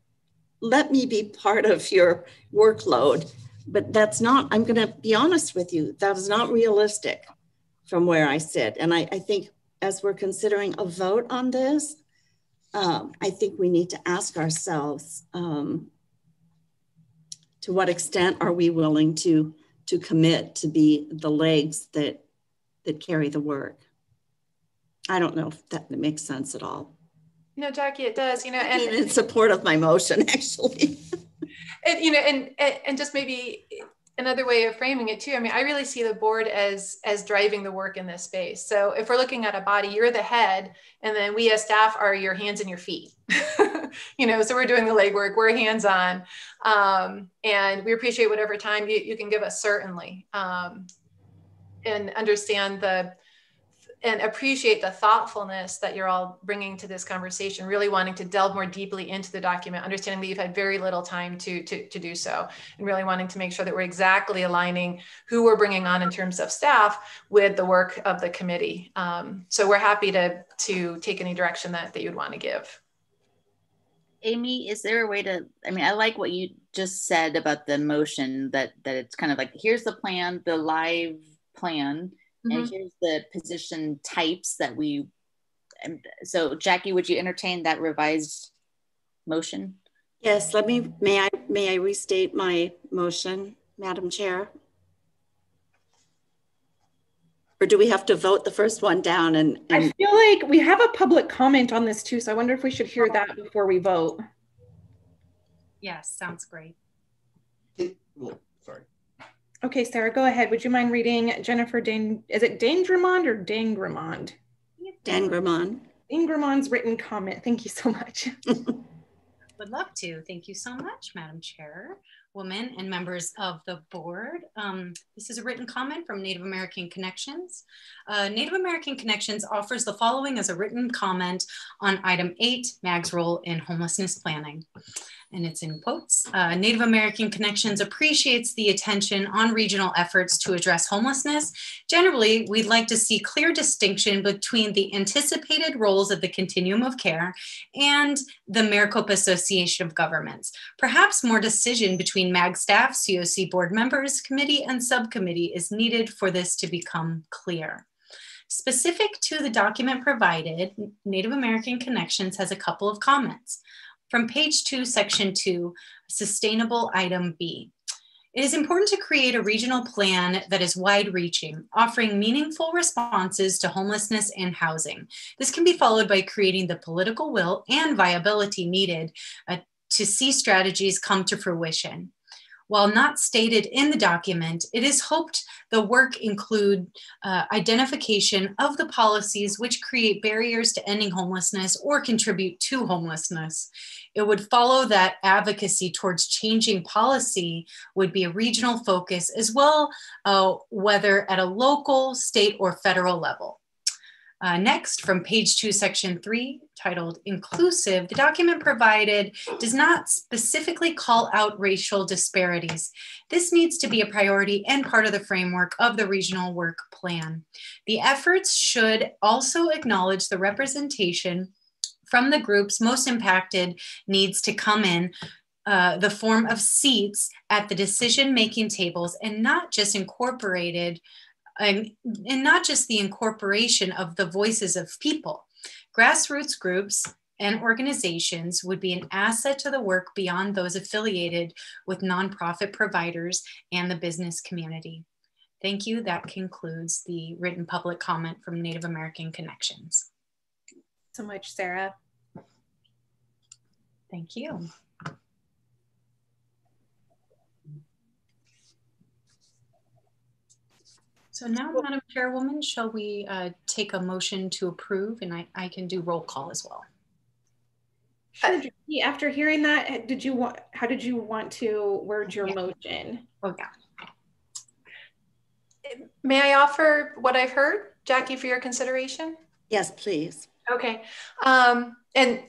let me be part of your workload, but that's not, I'm going to be honest with you, that is not realistic from where I sit. And I think as we're considering a vote on this, I think we need to ask ourselves to what extent are we willing to commit to be the legs that carry the work. I don't know if that makes sense at all. No, Jackie, it does. You know, and in support of my motion, actually. And, you know, and just maybe another way of framing it too. I mean, I really see the board as driving the work in this space. So if we're looking at a body, you're the head, and then we as staff are your hands and your feet. You know, so we're doing the legwork. We're hands on, and we appreciate whatever time you can give us, certainly, and understand and appreciate the thoughtfulness that you're all bringing to this conversation, really wanting to delve more deeply into the document, understanding that you've had very little time to do so, and really wanting to make sure that we're exactly aligning who we're bringing on in terms of staff with the work of the committee. So we're happy to take any direction that you'd want to give. Amy, is there a way to, I mean, I like what you just said about the motion, that it's kind of like, here's the plan, the live plan, and here's the position types that we, so Jackie, would you entertain that revised motion? Yes, may I restate my motion, Madam Chair? Or do we have to vote the first one down? And I feel like we have a public comment on this too, so I wonder if we should hear that before we vote. Yes, sounds great. Sorry. Okay, Sarah, go ahead. Would you mind reading Jennifer Dane? Is it Dangramond or Dangramond? Dangramond. Dangramond's written comment. Thank you so much. Would love to. Thank you so much, Madam Chair, women and members of the board. This is a written comment from Native American Connections. Native American Connections offers the following as a written comment on item 8, MAG's role in homelessness planning. And it's in quotes. Native American Connections appreciates the attention on regional efforts to address homelessness. Generally, we'd like to see clear distinction between the anticipated roles of the continuum of care and the Maricopa Association of Governments. Perhaps more decision between MAG staff, COC board members, committee, and subcommittee is needed for this to become clear. Specific to the document provided, Native American Connections has a couple of comments. From page 2, section 2, sustainable item B. It is important to create a regional plan that is wide-reaching, offering meaningful responses to homelessness and housing. This can be followed by creating the political will and viability needed to see strategies come to fruition. While not stated in the document, it is hoped the work include identification of the policies which create barriers to ending homelessness or contribute to homelessness. It would follow that advocacy towards changing policy would be a regional focus as well, whether at a local, state, or federal level. Next, from page 2, section 3, titled Inclusive, the document provided does not specifically call out racial disparities. This needs to be a priority and part of the framework of the regional work plan. The efforts should also acknowledge the representation from the groups most impacted needs to come in the form of seats at the decision-making tables, and not just incorporated, and not just the incorporation of the voices of people. Grassroots groups and organizations would be an asset to the work beyond those affiliated with nonprofit providers and the business community. Thank you. That concludes the written public comment from Native American Connections. So much, Sarah. Thank you. So now, Madam Chairwoman, shall we take a motion to approve? And I can do roll call as well. Sure. After hearing that, how did you want to word your motion? Oh, yeah. May I offer what I've heard, Jackie, for your consideration? Yes, please. Okay. And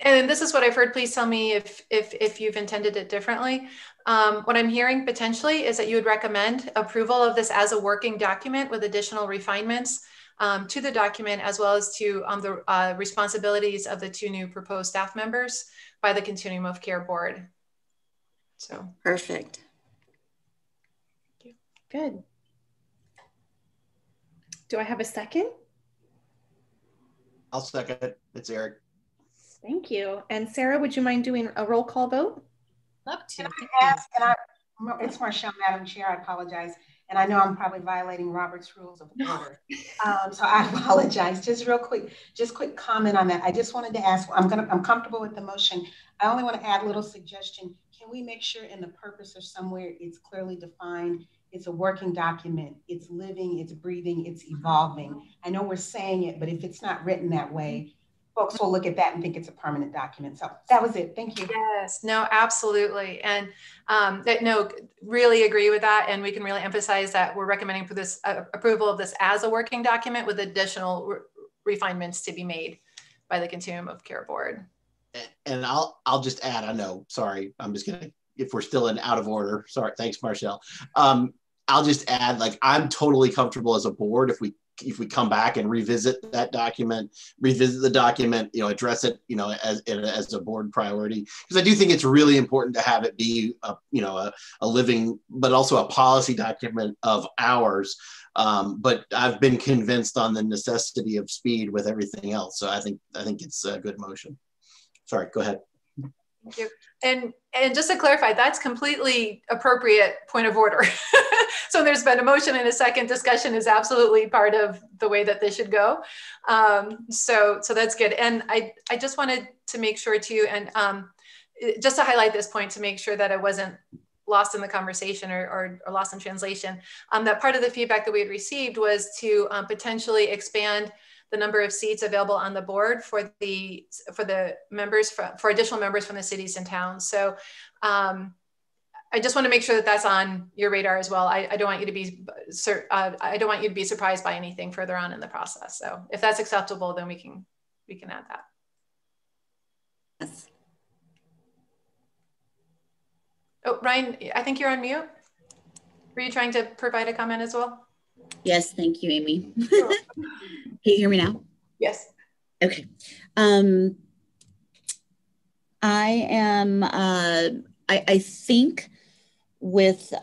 this is what I've heard. Please tell me if you've intended it differently. What I'm hearing potentially is that you would recommend approval of this as a working document with additional refinements to the document, as well as to the responsibilities of the two new proposed staff members by the Continuum of Care Board. So perfect. Thank you. Good. Do I have a second? I'll second it. It's Eric. Thank you. And Sarah, would you mind doing a roll call vote? Love to. Can I ask, it's Marcelle, Madam Chair, I apologize. And I know I'm probably violating Robert's rules of order. So I apologize. Just real quick, just quick comment on that. I just wanted to ask, I'm comfortable with the motion. I only want to add a little suggestion. Can we make sure in the purpose or somewhere it's clearly defined, it's a working document, it's living, it's breathing, it's evolving. I know we're saying it, but if it's not written that way, folks will look at that and think it's a permanent document. So that was it. Thank you. Yes, no, absolutely. And no, really agree with that. And we can really emphasize that we're recommending for this approval of this as a working document with additional refinements to be made by the Continuum of Care Board. And I'll just add, I know, sorry, I'm just going to, if we're still in out of order, sorry, thanks, Marcelle. I'll just add, like, I'm totally comfortable as a board if we come back and revisit that document, revisit the document, you know, address it, you know, as a board priority, because I do think it's really important to have it be, a living, but also a policy document of ours. But I've been convinced on the necessity of speed with everything else. So I think it's a good motion. Sorry, go ahead. Thank you. And just to clarify, that's completely appropriate point of order. So there's been a motion and a second. Discussion is absolutely part of the way that this should go. So that's good. And I just wanted to make sure too, and just to highlight this point to make sure that it wasn't lost in the conversation or lost in translation, that part of the feedback that we had received was to potentially expand the number of seats available on the board for the members for additional members from the cities and towns. So I just want to make sure that that's on your radar as well. I don't want you to be surprised by anything further on in the process. So if that's acceptable, then we can add that. Yes. Oh, Ryan, I think you're on mute. Were you trying to provide a comment as well? Yes, thank you, Amy. Sure. Can you hear me now? Yes. Okay. I think with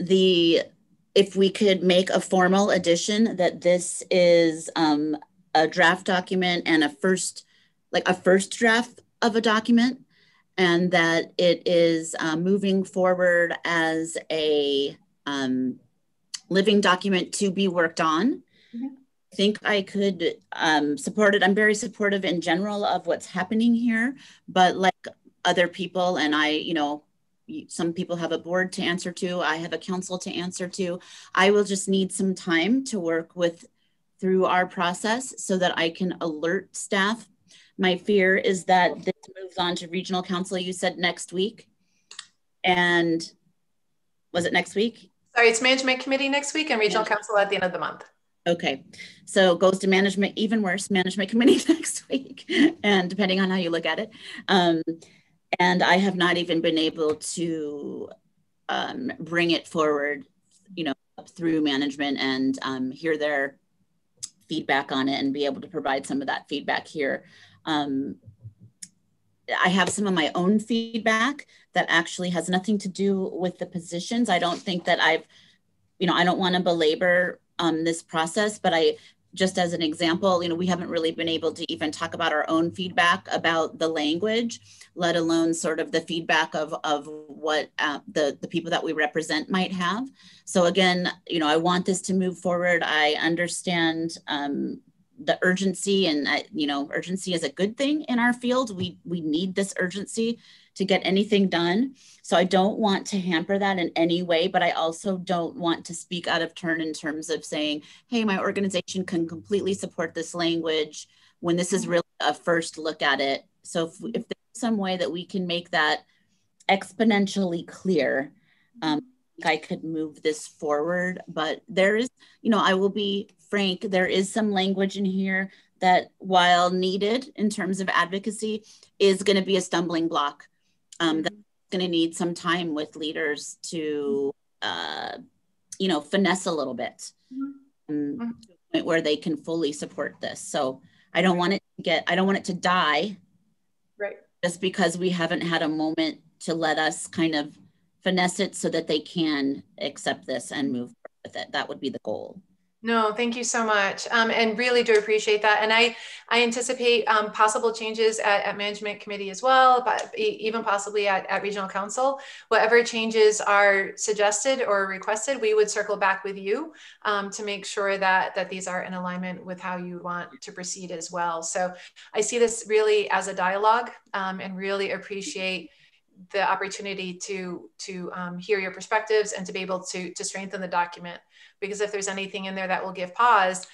if we could make a formal addition that this is a draft document and a first draft of a document, and that it is moving forward as a living document to be worked on. Mm-hmm. I think I could support it. I'm very supportive in general of what's happening here, but like other people, and I, some people have a board to answer to, I have a council to answer to. I will just need some time to work through our process so that I can alert staff. My fear is that this moves on to regional council, you said next week. And was it next week? Sorry, it's management committee next week and regional council at the end of the month. Okay, so goes to management, even worse, management committee next week, and depending on how you look at it. And I have not even been able to bring it forward, through management and hear their feedback on it and be able to provide some of that feedback here. I have some of my own feedback that actually has nothing to do with the positions. I don't think that I've, you know, I don't want to belabor this process, but I, just as an example, you know, we haven't really been able to even talk about our own feedback about the language, let alone sort of the feedback of what the people that we represent might have. So again, you know, I want this to move forward. I understand the urgency, and you know, urgency is a good thing in our field. We need this urgency to get anything done. So I don't want to hamper that in any way, but I also don't want to speak out of turn in terms of saying, hey, my organization can completely support this language when this is really a first look at it. So if there's some way that we can make that exponentially clear, I could move this forward. But there is, you know, I will be frank, there is some language in here that, while needed in terms of advocacy, is going to be a stumbling block. That's going to need some time with leaders to, you know, finesse a little bit, to the point where they can fully support this. So I don't want it to get, I don't want it to die, right? Just because we haven't had a moment to let us kind of finesse it so that they can accept this and move with it. That would be the goal. No, thank you so much. And really do appreciate that. And I anticipate possible changes at management committee as well, but even possibly at regional council. Whatever changes are suggested or requested, we would circle back with you to make sure that these are in alignment with how you want to proceed as well. So I see this really as a dialogue, and really appreciate the opportunity to hear your perspectives and to be able to strengthen the document. Because if there's anything in there that will give pause,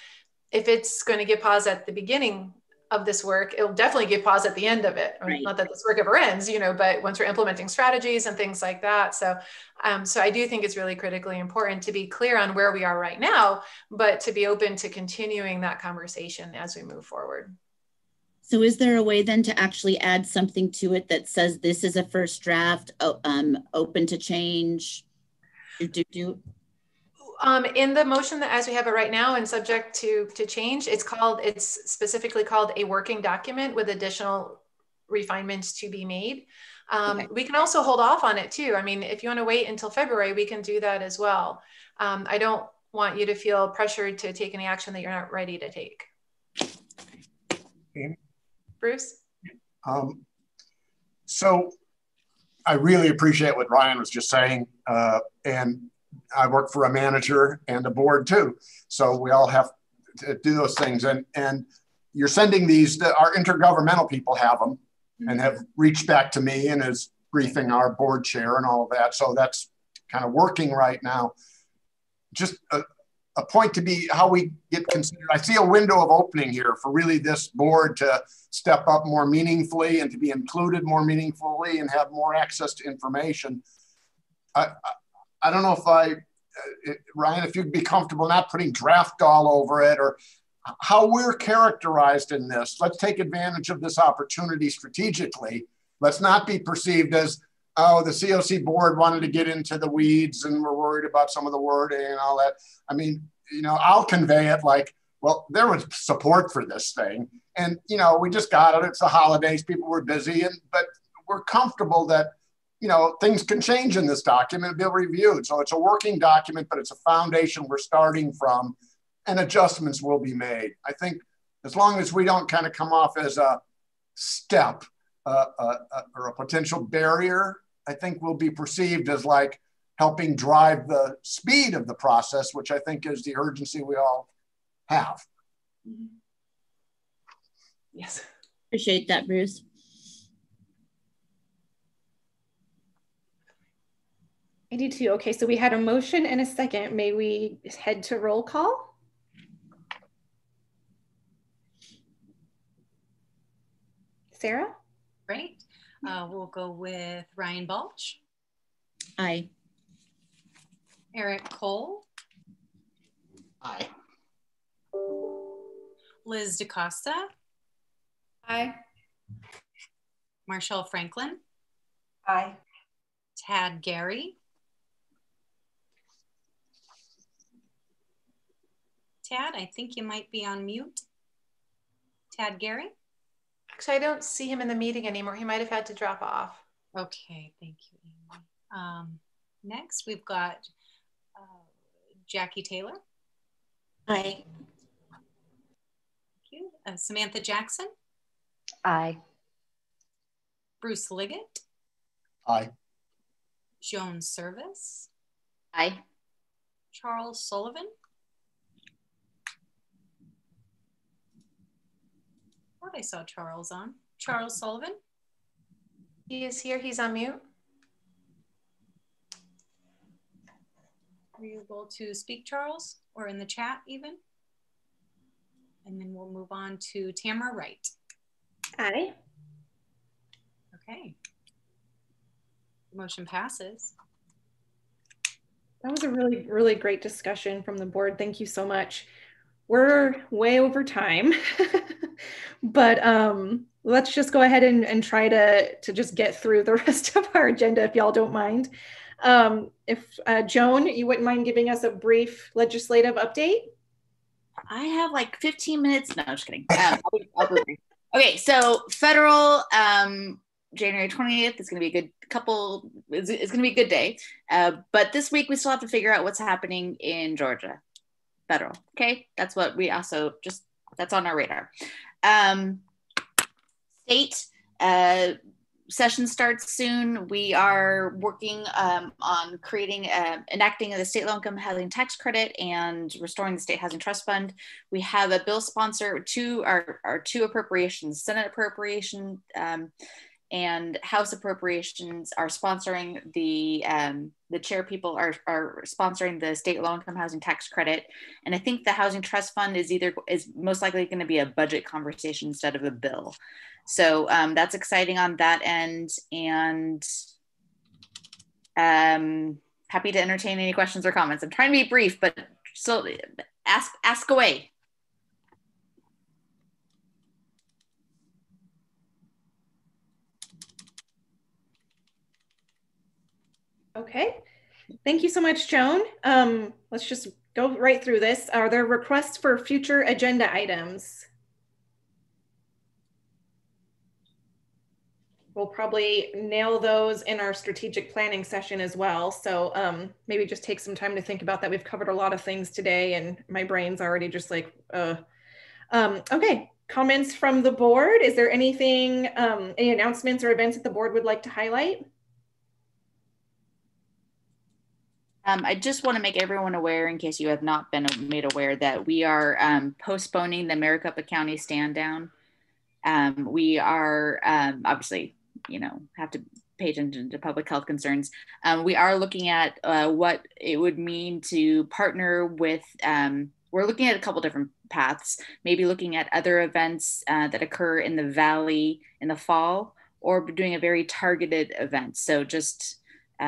if it's going to give pause at the beginning of this work, it'll definitely give pause at the end of it. Right. Not that this work ever ends, you know, but once we're implementing strategies and things like that. So, so I do think it's really critically important to be clear on where we are right now, but to be open to continuing that conversation as we move forward. So is there a way then to actually add something to it that says this is a first draft, open to change? In the motion that as we have it right now and subject to change, it's specifically called a working document with additional refinements to be made. Okay. We can also hold off on it too. I mean, if you want to wait until February, we can do that as well. I don't want you to feel pressured to take any action that you're not ready to take. Amy? Bruce? So I really appreciate what Ryan was just saying. And I work for a manager and a board too. So we all have to do those things. And you're sending these, our intergovernmental people have them and have reached back to me and is briefing our board chair and all of that. So that's kind of working right now. Just a point to be how we get considered. I see a window of opening here for really this board to step up more meaningfully and to be included more meaningfully and have more access to information. I don't know if Ryan, if you'd be comfortable not putting draft all over it, or how we're characterized in this. Let's take advantage of this opportunity strategically. Let's not be perceived as, oh, the COC board wanted to get into the weeds and we're worried about some of the wording and all that. I mean, you know, I'll convey it like, well, there was support for this thing. And, you know, we just got it. It's the holidays. People were busy. But we're comfortable that, you know, things can change in this document and be reviewed. So it's a working document, but it's a foundation we're starting from, and adjustments will be made. I think as long as we don't kind of come off as a step or a potential barrier, I think will be perceived as like helping drive the speed of the process, which I think is the urgency we all have. Yes. Appreciate that, Bruce. I do too. Okay, so we had a motion and a second. May we head to roll call? Sarah? Great. We'll go with Ryan Balch. Aye. Eric Cole. Aye. Liz DaCosta. Aye. Marcelle Franklin. Aye. Tad Gary. Tad, I think you might be on mute. Tad Gary? Actually, I don't see him in the meeting anymore. He might have had to drop off. Okay, thank you, Amy. Next, we've got Jackie Taylor. Aye. Thank you. Samantha Jackson? Aye. Bruce Liggett? Aye. Joan Service? Aye. Charles Sullivan? I thought I saw Charles on. Charles Sullivan? He is here. He's on mute. Are you able to speak, Charles, or in the chat even? And then we'll move on to Tamara Wright. Aye. Okay. Motion passes. That was a really, really great discussion from the board. Thank you so much. We're way over time, but let's just go ahead and try to just get through the rest of our agenda if y'all don't mind. If Joan, you wouldn't mind giving us a brief legislative update? I have like 15 minutes. No, I'm just kidding. I'll be okay, so federal, January 20th is going to be a good couple, it's going to be a good day. But this week we still have to figure out what's happening in Georgia, federal. Okay, that's what we also just, that's on our radar. State session starts soon. We are working on creating, enacting the state low income housing tax credit and restoring the state housing trust fund. We have a bill sponsor to our two appropriations, Senate appropriation, and House appropriations are sponsoring the chair people are sponsoring the state low income housing tax credit. And I think the housing trust fund is most likely going to be a budget conversation instead of a bill. So that's exciting on that end. And happy to entertain any questions or comments. I'm trying to be brief, but still ask away. Okay, thank you so much, Joan. Let's just go right through this. Are there requests for future agenda items? We'll probably nail those in our strategic planning session as well. So maybe just take some time to think about that. We've covered a lot of things today and my brain's already just like, okay, comments from the board. Is there anything, any announcements or events that the board would like to highlight? I just want to make everyone aware, in case you have not been made aware, that we are postponing the Maricopa County stand down. We are obviously, you know, have to pay attention to public health concerns. We are looking at what it would mean to partner with, we're looking at a couple different paths, maybe looking at other events that occur in the valley in the fall, or doing a very targeted event. So just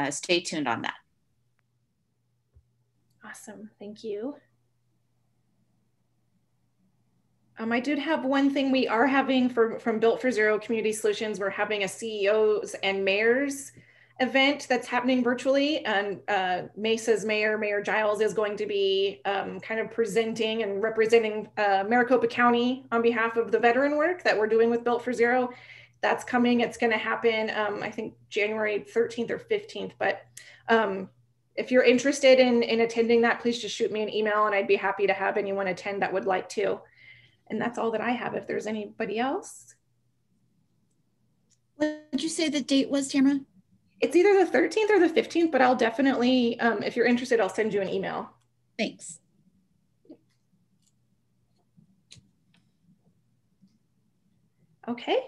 stay tuned on that. Awesome, thank you. I did have one thing we are having from Built for Zero Community Solutions. We're having a CEOs and mayors event that's happening virtually, and Mesa's mayor, Mayor Giles, is going to be kind of presenting and representing Maricopa County on behalf of the veteran work that we're doing with Built for Zero. That's coming, it's gonna happen, I think January 13th or 15th, but if you're interested in attending that, please just shoot me an email and I'd be happy to have anyone attend that would like to. And that's all that I have. If there's anybody else. What did you say the date was, Tamara? It's either the 13th or the 15th, but I'll definitely, if you're interested, I'll send you an email. Thanks. Okay,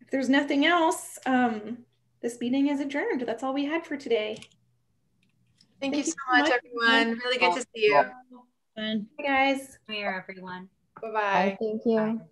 if there's nothing else, this meeting is adjourned. That's all we had for today. Thank you so much, everyone. Really good to see you. Bye, guys. Bye, everyone. Bye-bye. Thank you. Bye.